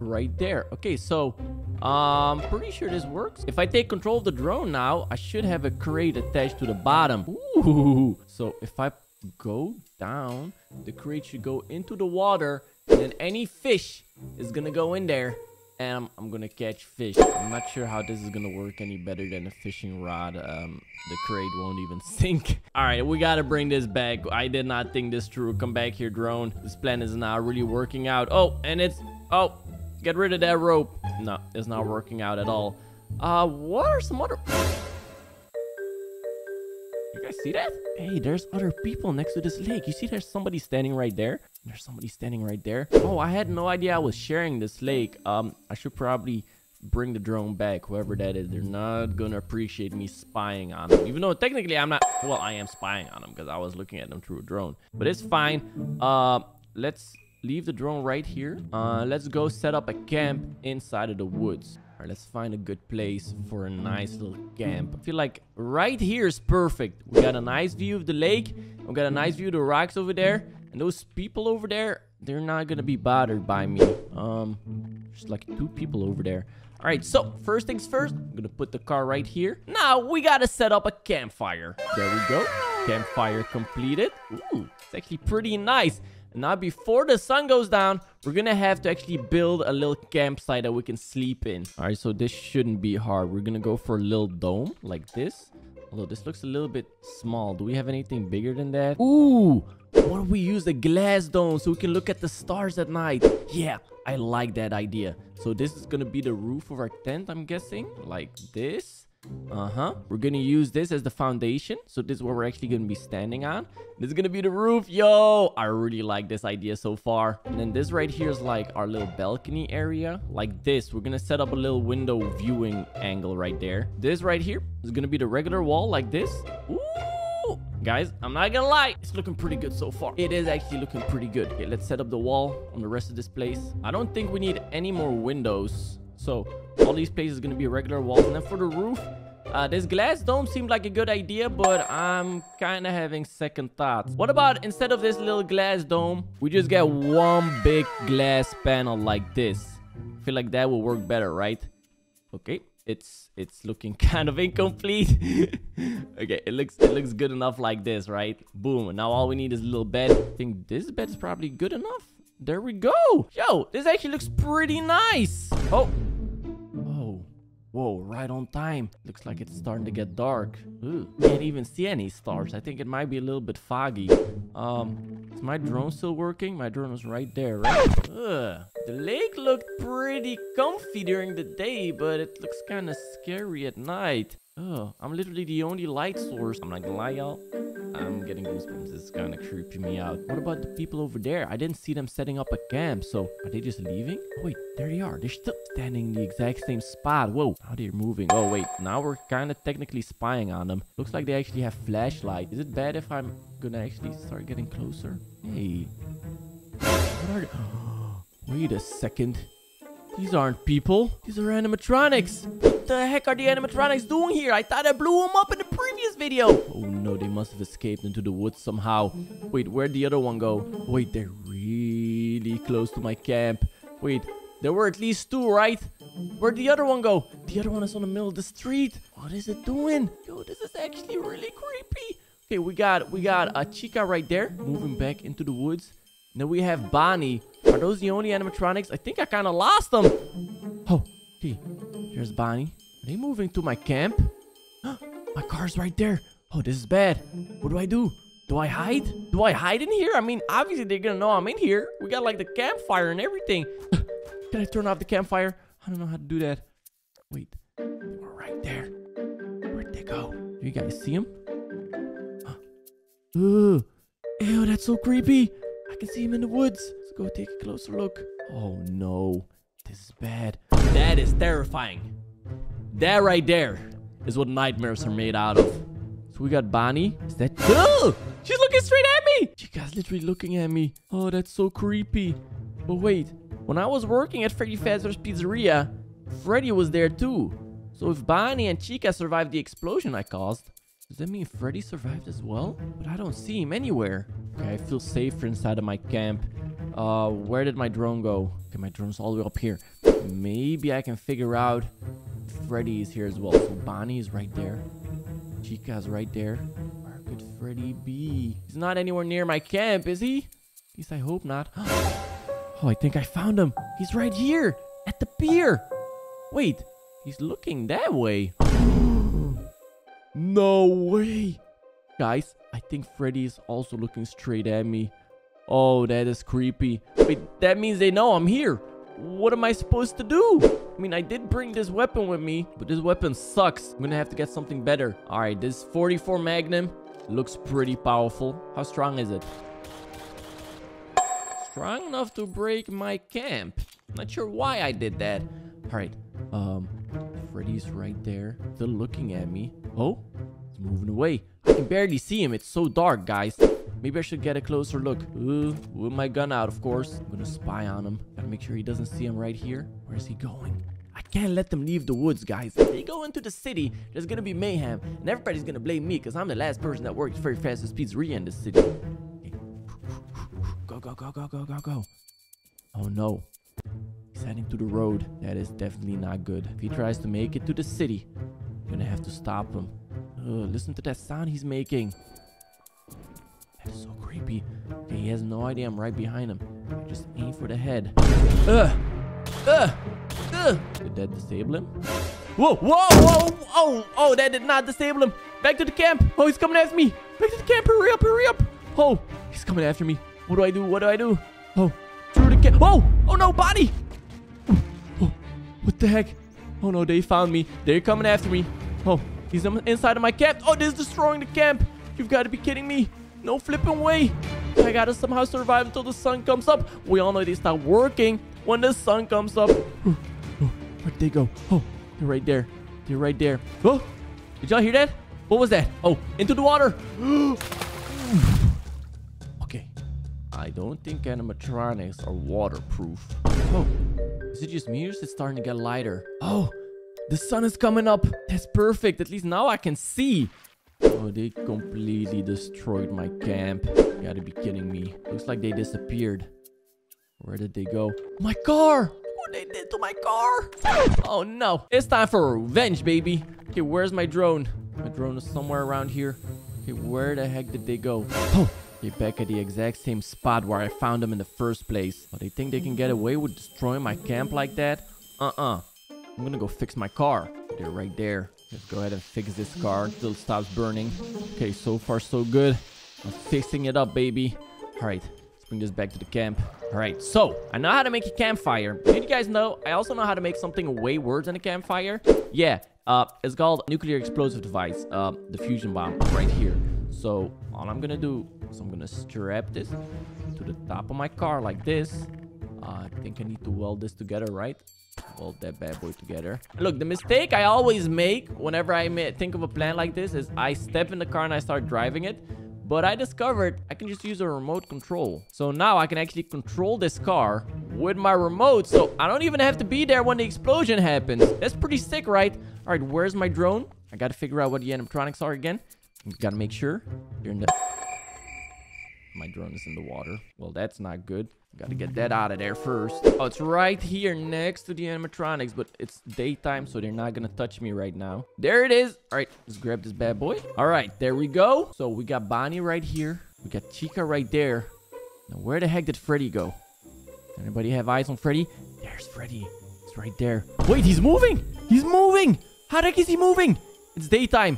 right there. Okay, so I'm pretty sure this works. If I take control of the drone now, I should have a crate attached to the bottom. Ooh. So if I go down, the crate should go into the water, and then any fish is gonna go in there, and I'm gonna catch fish. I'm not sure how this is gonna work any better than a fishing rod. The crate won't even sink. All right, we gotta bring this back. I did not think this through. Come back here, drone. This plan is not really working out. Oh, and it's... oh, get rid of that rope. No, it's not working out at all. What are some other... you guys see that? Hey, there's other people next to this lake. You see there's somebody standing right there? There's somebody standing right there. Oh, I had no idea I was sharing this lake. I should probably bring the drone back. Whoever that is, they're not gonna appreciate me spying on them. Even though technically I'm not... well, I am spying on them because I was looking at them through a drone. But it's fine. Let's leave the drone right here. Let's go set up a camp inside of the woods. All right, let's find a good place for a nice little camp. I feel like right here is perfect. We got a nice view of the lake. We got a nice view of the rocks over there. And those people over there, they're not gonna be bothered by me. There's like two people over there. All right, so first things first, I'm gonna put the car right here. Now we gotta set up a campfire. There we go. Campfire completed. Ooh, it's actually pretty nice. Now, before the sun goes down, we're gonna have to actually build a little campsite that we can sleep in. All right, so this shouldn't be hard. We're gonna go for a little dome like this. Although this looks a little bit small. Do we have anything bigger than that? Ooh, why don't we use a glass dome so we can look at the stars at night? Yeah, I like that idea. So this is gonna be the roof of our tent, I'm guessing. Like this. We're gonna use this as the foundation. So this is what we're actually gonna be standing on. This is gonna be the roof. Yo, I really like this idea so far. And then this right here is like our little balcony area. Like this, we're gonna set up a little window viewing angle right there. This right here is gonna be the regular wall like this. Ooh, guys, I'm not gonna lie, it's looking pretty good so far. It is actually looking pretty good. Okay, let's set up the wall on the rest of this place. I don't think we need any more windows. So all these places are going to be regular walls. And then for the roof, this glass dome seemed like a good idea, but I'm kind of having second thoughts. What about instead of this little glass dome, we just get one big glass panel like this? I feel like that will work better, right? Okay, it's looking kind of incomplete. Okay, it looks good enough like this, right? Boom, and now all we need is a little bed. I think this bed's probably good enough. There we go. Yo, this actually looks pretty nice. Oh. Oh. Whoa, right on time. Looks like it's starting to get dark. Ooh, can't even see any stars. I think it might be a little bit foggy. Is my drone still working? My drone is right there, right? Ugh. The lake looked pretty comfy during the day, but it looks kind of scary at night. Oh, I'm literally the only light source. I'm not gonna lie, y'all. I'm getting goosebumps. It's kind of creeping me out. What about the people over there? I didn't see them setting up a camp. So are they just leaving? Wait, there they are. They're still standing in the exact same spot. Whoa, now they're moving. Oh, wait. Now we're kind of technically spying on them. Looks like they actually have flashlights. Is it bad if I'm gonna actually start getting closer? Hey. What are they? Wait a second. These aren't people. These are animatronics. What the heck are the animatronics doing here? I thought I blew them up in the previous video. Oh no, they must have escaped into the woods somehow. Wait, where'd the other one go? Wait, they're really close to my camp. Wait, there were at least two, right? Where'd the other one go? The other one is on the middle of the street. What is it doing? Yo, this is actually really creepy. Okay, we got a Chica right there moving back into the woods. Now we have Bonnie. Are those the only animatronics? I think I kind of lost them. Oh, hey, there's Bonnie. Are they moving to my camp? My car's right there. Oh, this is bad. What do I do? Do I hide? Do I hide in here? I mean, obviously they're gonna know I'm in here. We got like the campfire and everything. Can I turn off the campfire? I don't know how to do that. Wait, we're right there. Where'd they go? Do You guys see him? Ooh, ew, that's so creepy. I can see him in the woods. Let's go take a closer look. Oh no, this is bad. That is terrifying. That right there is what nightmares are made out of. So we got Bonnie. Is that... Oh, she's looking straight at me. She guys literally looking at me. Oh, that's so creepy. But wait, when I was working at Freddy Fazbear's Pizzeria, Freddy was there too. So if Bonnie and Chica survived the explosion I caused, does that mean Freddy survived as well? But I don't see him anywhere. Okay, I feel safer inside of my camp. Where did my drone go? Okay, my drone's all the way up here. Maybe I can figure out if Freddy is here as well. So Bonnie is right there. Chica's right there. Where could Freddy be? He's not anywhere near my camp, is he? At least I hope not. Oh, I think I found him. He's right here at the pier. Wait. He's looking that way. No way. Guys, I think Freddy is also looking straight at me. Oh, that is creepy. Wait, that means they know I'm here. What am I supposed to do? I mean, I did bring this weapon with me, but this weapon sucks. I'm gonna have to get something better. All right, this 44 Magnum looks pretty powerful. How strong is it? Strong enough to break my camp. Not sure why I did that. All right. Freddy's right there, still looking at me. Oh, he's moving away. I can barely see him. It's so dark, guys. Maybe I should get a closer look. Ooh, with my gun out, of course. I'm gonna spy on him. Gotta make sure he doesn't see him right here. Where's he going? I can't let them leave the woods, guys. If they go into the city, there's gonna be mayhem, and everybody's gonna blame me because I'm the last person that worked very fast with Pizzeria in the city. Okay. Go, go, go, go, go, go, go. Oh, no. Heading to the road. That is definitely not good. If he tries to make it to the city, I'm gonna have to stop him. Listen to that sound he's making. That is so creepy. Okay, he has no idea I'm right behind him. Just aim for the head. Did that disable him? Whoa, whoa, whoa. Oh, that did not disable him. Back to the camp. Oh, he's coming after me. Back to the camp. Hurry up, hurry up. Oh, he's coming after me. What do I do? What do I do? Oh, through the camp. Oh no, Bonnie. What the heck? Oh no, they found me. They're coming after me. Oh, he's inside of my camp. Oh, this is destroying the camp. You've got to be kidding me. No flipping way. I gotta somehow survive until the sun comes up. We all know they stop working when the sun comes up. Where'd they go? Oh, they're right there. They're right there. Oh, did y'all hear that? What was that? Oh, into the water. Okay. I don't think animatronics are waterproof. Oh. Is it just me or is it starting to get lighter? Oh, the sun is coming up. That's perfect. At least now I can see. Oh, they completely destroyed my camp. You gotta be kidding me. Looks like they disappeared. Where did they go? My car! What they did to my car? Oh no. It's time for revenge, baby. Okay, where's my drone? My drone is somewhere around here. Okay, where the heck did they go? Oh. They're back at the exact same spot where I found them in the first place. Oh, they think they can get away with destroying my camp like that? I'm gonna go fix my car. They're right there. Let's go ahead and fix this car until it stops burning. Okay, so far so good. I'm fixing it up, baby. All right, let's bring this back to the camp. All right, so I know how to make a campfire. Did you guys know? I also know how to make something way worse than a campfire. Yeah, it's called nuclear explosive device. The fusion bomb right here. So all I'm gonna do is I'm gonna strap this to the top of my car like this. I think I need to weld this together, right? Weld that bad boy together. Look, the mistake I always make whenever I think of a plan like this is I step in the car and I start driving it. But I discovered I can just use a remote control. So now I can actually control this car with my remote. So I don't even have to be there when the explosion happens. That's pretty sick, right? All right, where's my drone? I gotta figure out what the animatronics are again. Gotta make sure you're in the... My drone is in the water. Well, that's not good. Gotta get that out of there first. Oh, it's right here next to the animatronics, but it's daytime, so they're not gonna touch me right now. There it is. All right, let's grab this bad boy. All right, there we go. So we got Bonnie right here. We got Chica right there. Now, where the heck did Freddy go? Anybody have eyes on Freddy? There's Freddy. It's right there. Wait, he's moving. He's moving. How the heck is he moving? It's daytime.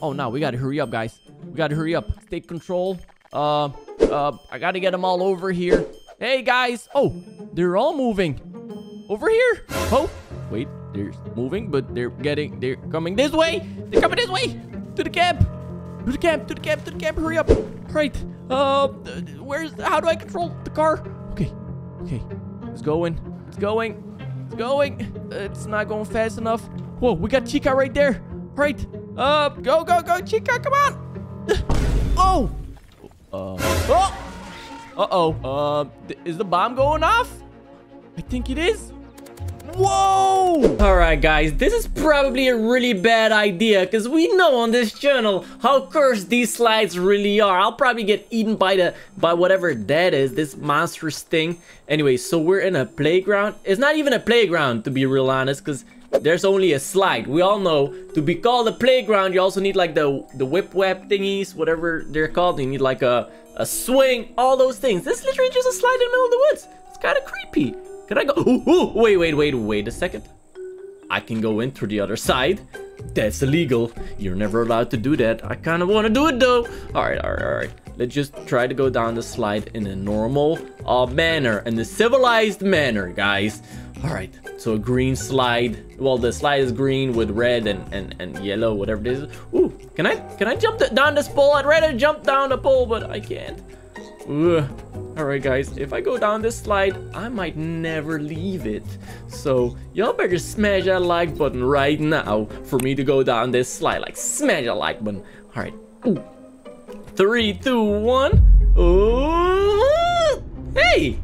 Oh, no, we gotta hurry up, guys. We gotta hurry up. Take control. I gotta get them all over here. Hey, guys. Oh, they're all moving. Over here. Oh, wait. They're moving, but they're coming this way. They're coming this way. To the camp! To the camp! To the camp! To the camp! Hurry up! Alright. How do I control the car? Okay. Okay. It's going. It's going. It's going. It's not going fast enough. Whoa, we got Chica right there. Alright. Go, go, go, Chica, come on! Oh! Oh! Uh-oh. Is the bomb going off? I think it is. Whoa! Alright guys, this is probably a really bad idea because we know on this channel how cursed these slides really are. I'll probably get eaten by whatever that is, this monstrous thing. Anyway, so we're in a playground. It's not even a playground, to be real honest, because there's only a slide. We all know to be called a playground, you also need like the whip-whap thingies, whatever they're called. You need like a swing, all those things. This is literally just a slide in the middle of the woods. It's kind of creepy. Can I go? Ooh, wait a second. I can go in through the other side. That's illegal. You're never allowed to do that. I kind of want to do it though. All right. Let's just try to go down the slide in a normal manner, in a civilized manner, guys. All right, so a green slide. Well, the slide is green with red and yellow, whatever it is. Ooh, can I jump down this pole? I'd rather jump down the pole, but I can't. Ugh. All right, guys, if I go down this slide, I might never leave it. So y'all better smash that like button right now for me to go down this slide. Like, smash that like button. All right. Ooh. 3, 2, 1. Ooh. Hey.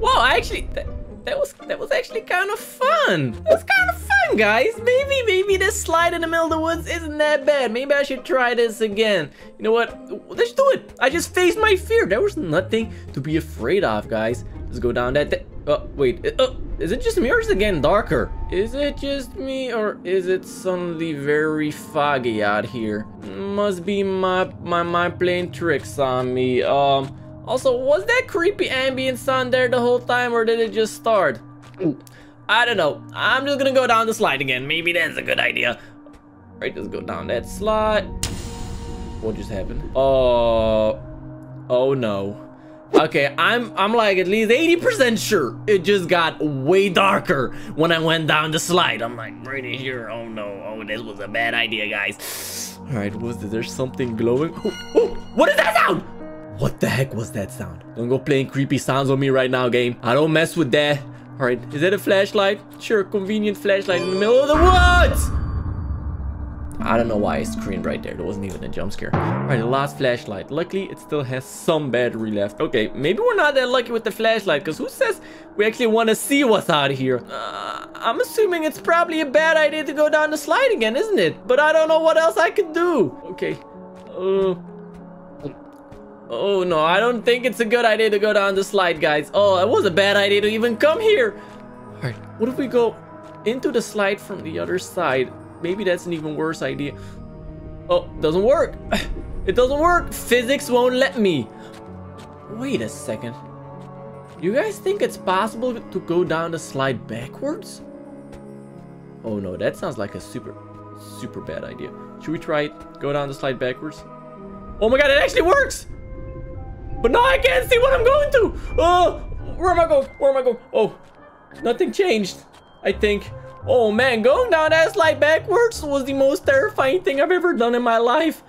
Wow, actually, that was actually kind of fun. It was kind of fun, guys. Maybe this slide in the middle of the woods isn't that bad. Maybe I should try this again. You know what? Let's do it. I just faced my fear. There was nothing to be afraid of, guys. Let's go down that. Oh, wait. Is it just me or is it getting darker? Is it just me or is it suddenly very foggy out here? Must be my mind playing tricks on me. Also, was that creepy ambient sound there the whole time, or did it just start? I don't know. I'm just gonna go down the slide again. Maybe that's a good idea. All right, let's go down that slide. What just happened? Oh no. Okay, I'm like at least 80% sure it just got way darker when I went down the slide. I'm like pretty sure. Oh no. Oh, this was a bad idea, guys. All right, was there something glowing? Oh, what is that sound? What the heck was that sound? Don't go playing creepy sounds on me right now, game. I don't mess with that. All right, is that a flashlight? Sure, convenient flashlight in the middle of the woods. I don't know why I screamed right there. There wasn't even a jump scare. All right, the last flashlight. Luckily, it still has some battery left. Okay, maybe we're not that lucky with the flashlight, because who says we actually want to see what's out here? I'm assuming it's probably a bad idea to go down the slide again, isn't it? But I don't know what else I could do. Okay. Oh no, I don't think it's a good idea to go down the slide, guys. Oh, it was a bad idea to even come here. All right, what if we go into the slide from the other side? Maybe that's an even worse idea. Oh, doesn't work. It doesn't work. Physics won't let me. Wait a second. You guys think it's possible to go down the slide backwards? Oh no, that sounds like a super bad idea. Should we try it? Go down the slide backwards? Oh my god, it actually works! But now I can't see what I'm going to! Oh, where am I going? Where am I going? Oh, nothing changed, I think. Oh man, going down that slide backwards was the most terrifying thing I've ever done in my life.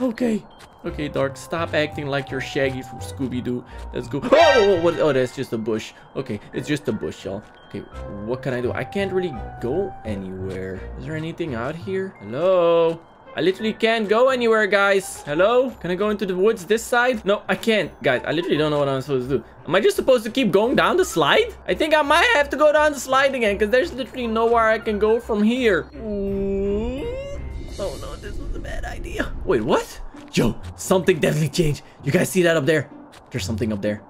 Okay. Okay, Dark, stop acting like you're Shaggy from Scooby-Doo. Let's go. Oh, that's just a bush. Okay, it's just a bush, y'all. Okay, what can I do? I can't really go anywhere. Is there anything out here? Hello? I literally can't go anywhere, guys. Hello? Can I go into the woods this side? No, I can't. Guys, I literally don't know what I'm supposed to do. Am I just supposed to keep going down the slide? I think I might have to go down the slide again because there's literally nowhere I can go from here. Oh no, this was a bad idea. Wait, what? Yo, something definitely changed. You guys see that up there? There's something up there.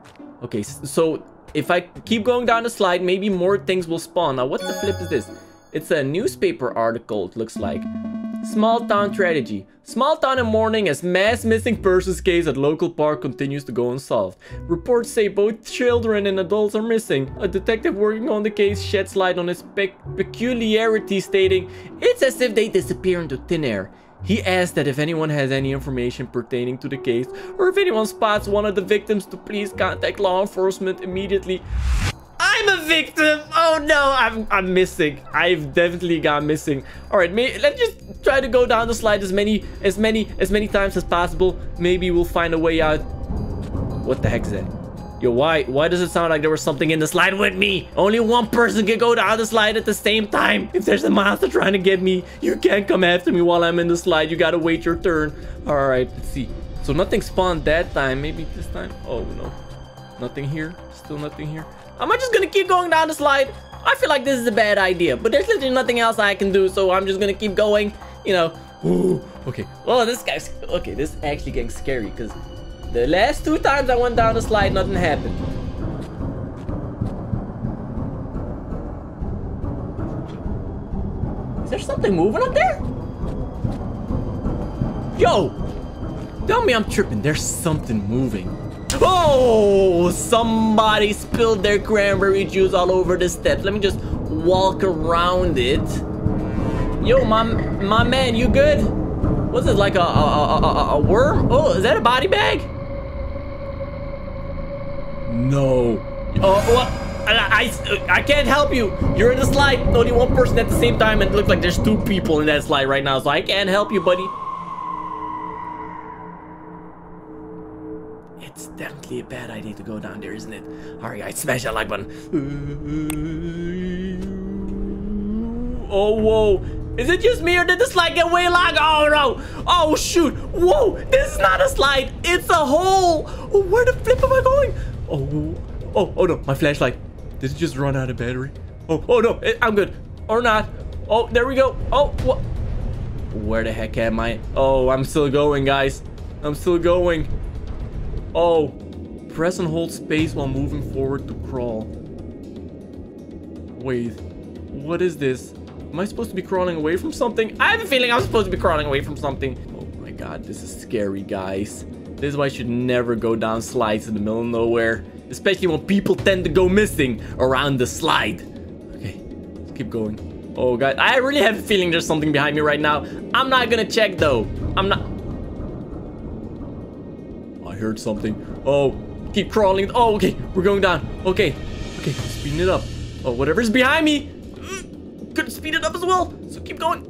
Okay, so if I keep going down the slide, maybe more things will spawn. Now, what the flip is this? It's a newspaper article, it looks like. Small town tragedy. Small town in mourning as mass missing persons case at local park continues to go unsolved. Reports say both children and adults are missing. A detective working on the case sheds light on its peculiarity, stating, "It's as if they disappear into thin air." He asks that if anyone has any information pertaining to the case, or if anyone spots one of the victims, to please contact law enforcement immediately. I'm a victim! Oh no, I'm missing. I've definitely gone missing. All right, let's just Try to go down the slide as many times as possible. Maybe we'll find a way out. What the heck is that? Yo, why does it sound like there was something in the slide with me? Only one person can go down the slide at the same time. If there's a monster trying to get me, you can't come after me while I'm in the slide. You gotta wait your turn. All right, let's see. So nothing spawned that time. Maybe this time. Oh no, nothing here. Still nothing here. Am I just gonna keep going down the slide? I feel like this is a bad idea, but there's literally nothing else I can do, so I'm just gonna keep going, you know. Ooh, okay. Well, this guy's okay. This is actually getting scary because the last two times I went down the slide, nothing happened. Is there something moving up there? Yo, tell me I'm tripping. There's something moving. Oh, somebody spilled their cranberry juice all over the steps. Let me just walk around it. Yo, my man, you good? What's this, like a worm? Oh, is that a body bag? No. Oh, I can't help you. You're in the slide. Only one person at the same time, and it looks like there's two people in that slide right now, so I can't help you, buddy. It's definitely a bad idea to go down there, isn't it? Alright guys, smash that like button. Oh, whoa. Is it just me or did the slide get way long? Oh no! Oh shoot! Whoa! This is not a slide! It's a hole! Oh, where the flip am I going? Oh, oh, oh no, my flashlight. Did it just run out of battery? Oh, oh no, I'm good. Or not. Oh, there we go. Oh, what? Where the heck am I? Oh, I'm still going, guys. I'm still going. Oh, press and hold space while moving forward to crawl. Wait, what is this? Am I supposed to be crawling away from something? I have a feeling I'm supposed to be crawling away from something. Oh my god, this is scary, guys. This is why I should never go down slides in the middle of nowhere, especially when people tend to go missing around the slide. Okay, let's keep going. Oh god, I really have a feeling there's something behind me right now. I'm not gonna check though. I'm not. I heard something. Oh, keep crawling. Oh, okay, we're going down. Okay, okay, speeding it up. Oh, whatever's behind me, could speed it up as well. So keep going.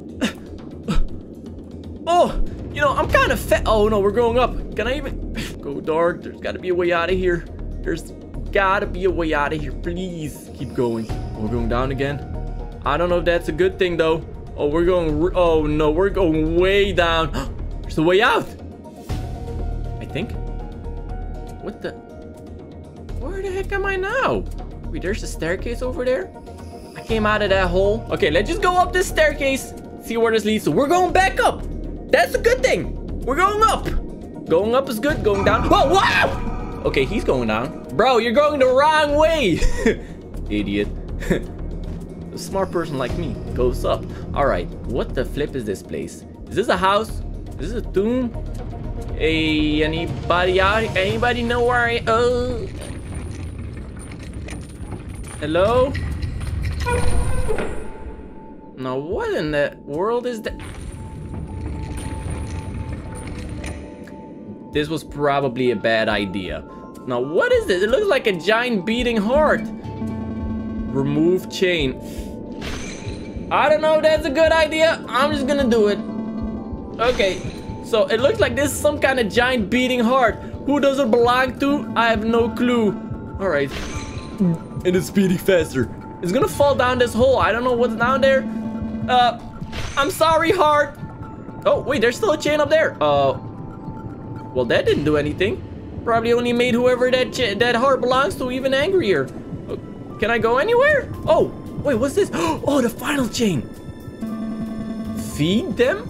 Oh, you know, I'm kind of fat. Oh no, we're going up. Can I even go dark? There's got to be a way out of here. There's got to be a way out of here. Please keep going. Oh, we're going down again. I don't know if that's a good thing though. Oh, we're going. Oh no, we're going way down. There's a way out, I think. What the? Where the heck am I now? Wait, there's a staircase over there? I came out of that hole. Okay, let's just go up this staircase. See where this leads. So we're going back up. That's a good thing. We're going up. Going up is good. Going down. Whoa, wow! Okay, he's going down. Bro, you're going the wrong way. Idiot. A smart person like me goes up. All right, what the flip is this place? Is this a house? Is this a tomb? Hey, anybody out? Anybody know where I? Oh, hello? Now what in the world is that? This was probably a bad idea. Now what is this? It looks like a giant beating heart. Remove chain. I don't know if that's a good idea. I'm just gonna do it. Okay. So it looks like this is some kind of giant beating heart. Who does it belong to? I have no clue. All right. And it's speeding faster. It's gonna fall down this hole. I don't know what's down there. I'm sorry, heart. Oh, wait, there's still a chain up there. Well, that didn't do anything. Probably only made whoever that heart belongs to even angrier. Can I go anywhere? Oh, wait, what's this? Oh, the final chain. Feed them?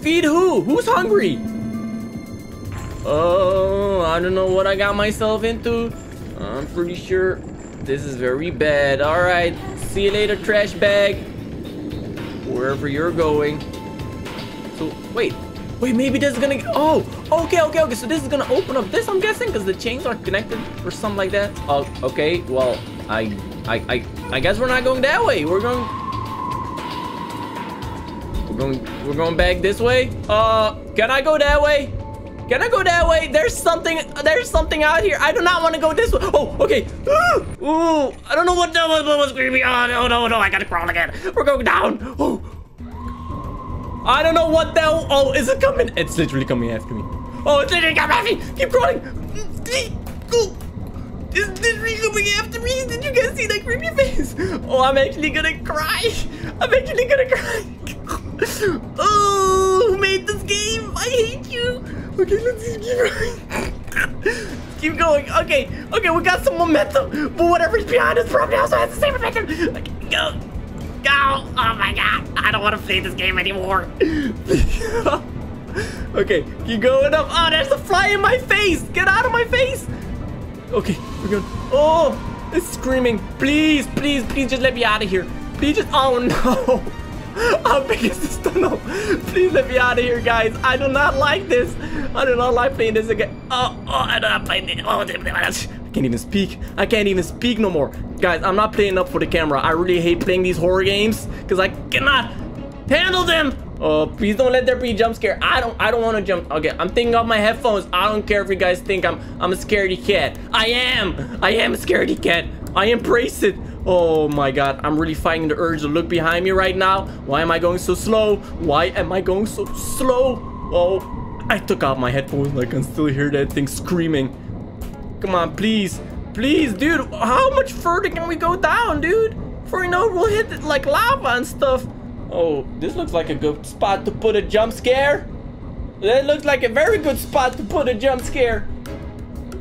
Feed who? Who's hungry? Oh, I don't know what I got myself into. I'm pretty sure this is very bad. All right, see you later, trash bag. Wherever you're going. So wait, maybe this is gonna. Oh, okay. So this is gonna open up this, I'm guessing, because the chains are connected or something like that. Oh, okay. Well, I guess we're not going that way. We're going back this way. Can I go that way? Can I go that way? There's something out here. I do not want to go this way. Oh, okay. Ooh, I don't know what that was. What was creepy? Oh no, I gotta crawl again. We're going down. Oh, I don't know what the hell. Oh, is it coming? It's literally coming after me. Oh, it's literally coming after me. Keep crawling. Go. It's literally coming after me. Did you guys see that creepy face? Oh, I'm actually gonna cry. I'm actually gonna cry. Oh, who made this game? I hate you. Okay, let's just keep running. Keep going. Okay, we got some momentum. But whatever's behind us probably also has the same momentum. Okay, go. Go. Oh my god. I don't want to play this game anymore. Okay, keep going up. Oh, there's a fly in my face. Get out of my face. Okay, we're good. Oh, it's screaming. Please, please, please just let me out of here. Please just, oh no. How big is this tunnel? Please let me out of here, guys. I do not like this. I do not like playing this again. Oh, I do not play this. Oh, I can't even speak. I can't even speak no more. Guys, I'm not playing up for the camera. I really hate playing these horror games because I cannot handle them. Oh, please don't let there be a jump scare. I don't want to jump. Okay, I'm thinking of my headphones. I don't care if you guys think I'm a scaredy cat. I am a scaredy cat. I embrace it. Oh my god, I'm really fighting the urge to look behind me right now. Why am I going so slow? Why am I going so slow? Oh, I took out my headphones. I can still hear that thing screaming. Come on, please. Please, dude. How much further can we go down, dude? Before you know, we'll hit it like lava and stuff. Oh, this looks like a good spot to put a jump scare. That looks like a very good spot to put a jump scare.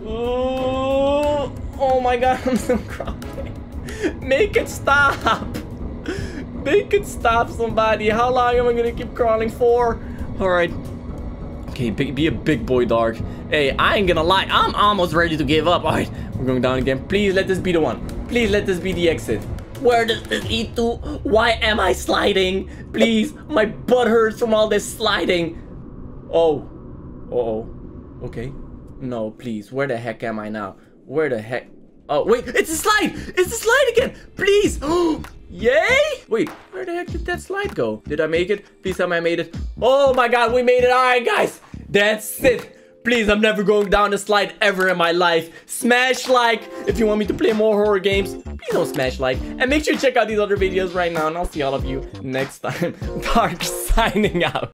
Ooh. Oh my god, I'm so crying. Make it stop. Make it stop, somebody. How long am I gonna keep crawling for? All right. Okay, be a big boy, Dark. Hey, I ain't gonna lie. I'm almost ready to give up. All right, we're going down again. Please let this be the one. Please let this be the exit. Where does this lead to? Why am I sliding? Please, my butt hurts from all this sliding. Oh. Uh-oh. Okay. No, please. Where the heck am I now? Where the heck? Oh, wait, it's a slide! It's a slide again! Please! Oh, yay! Wait, where the heck did that slide go? Did I make it? Please tell me I made it. Oh my god, we made it! Alright, guys! That's it! Please, I'm never going down a slide ever in my life. Smash like if you want me to play more horror games. Please don't smash like. And make sure you check out these other videos right now, and I'll see all of you next time. Dark signing out.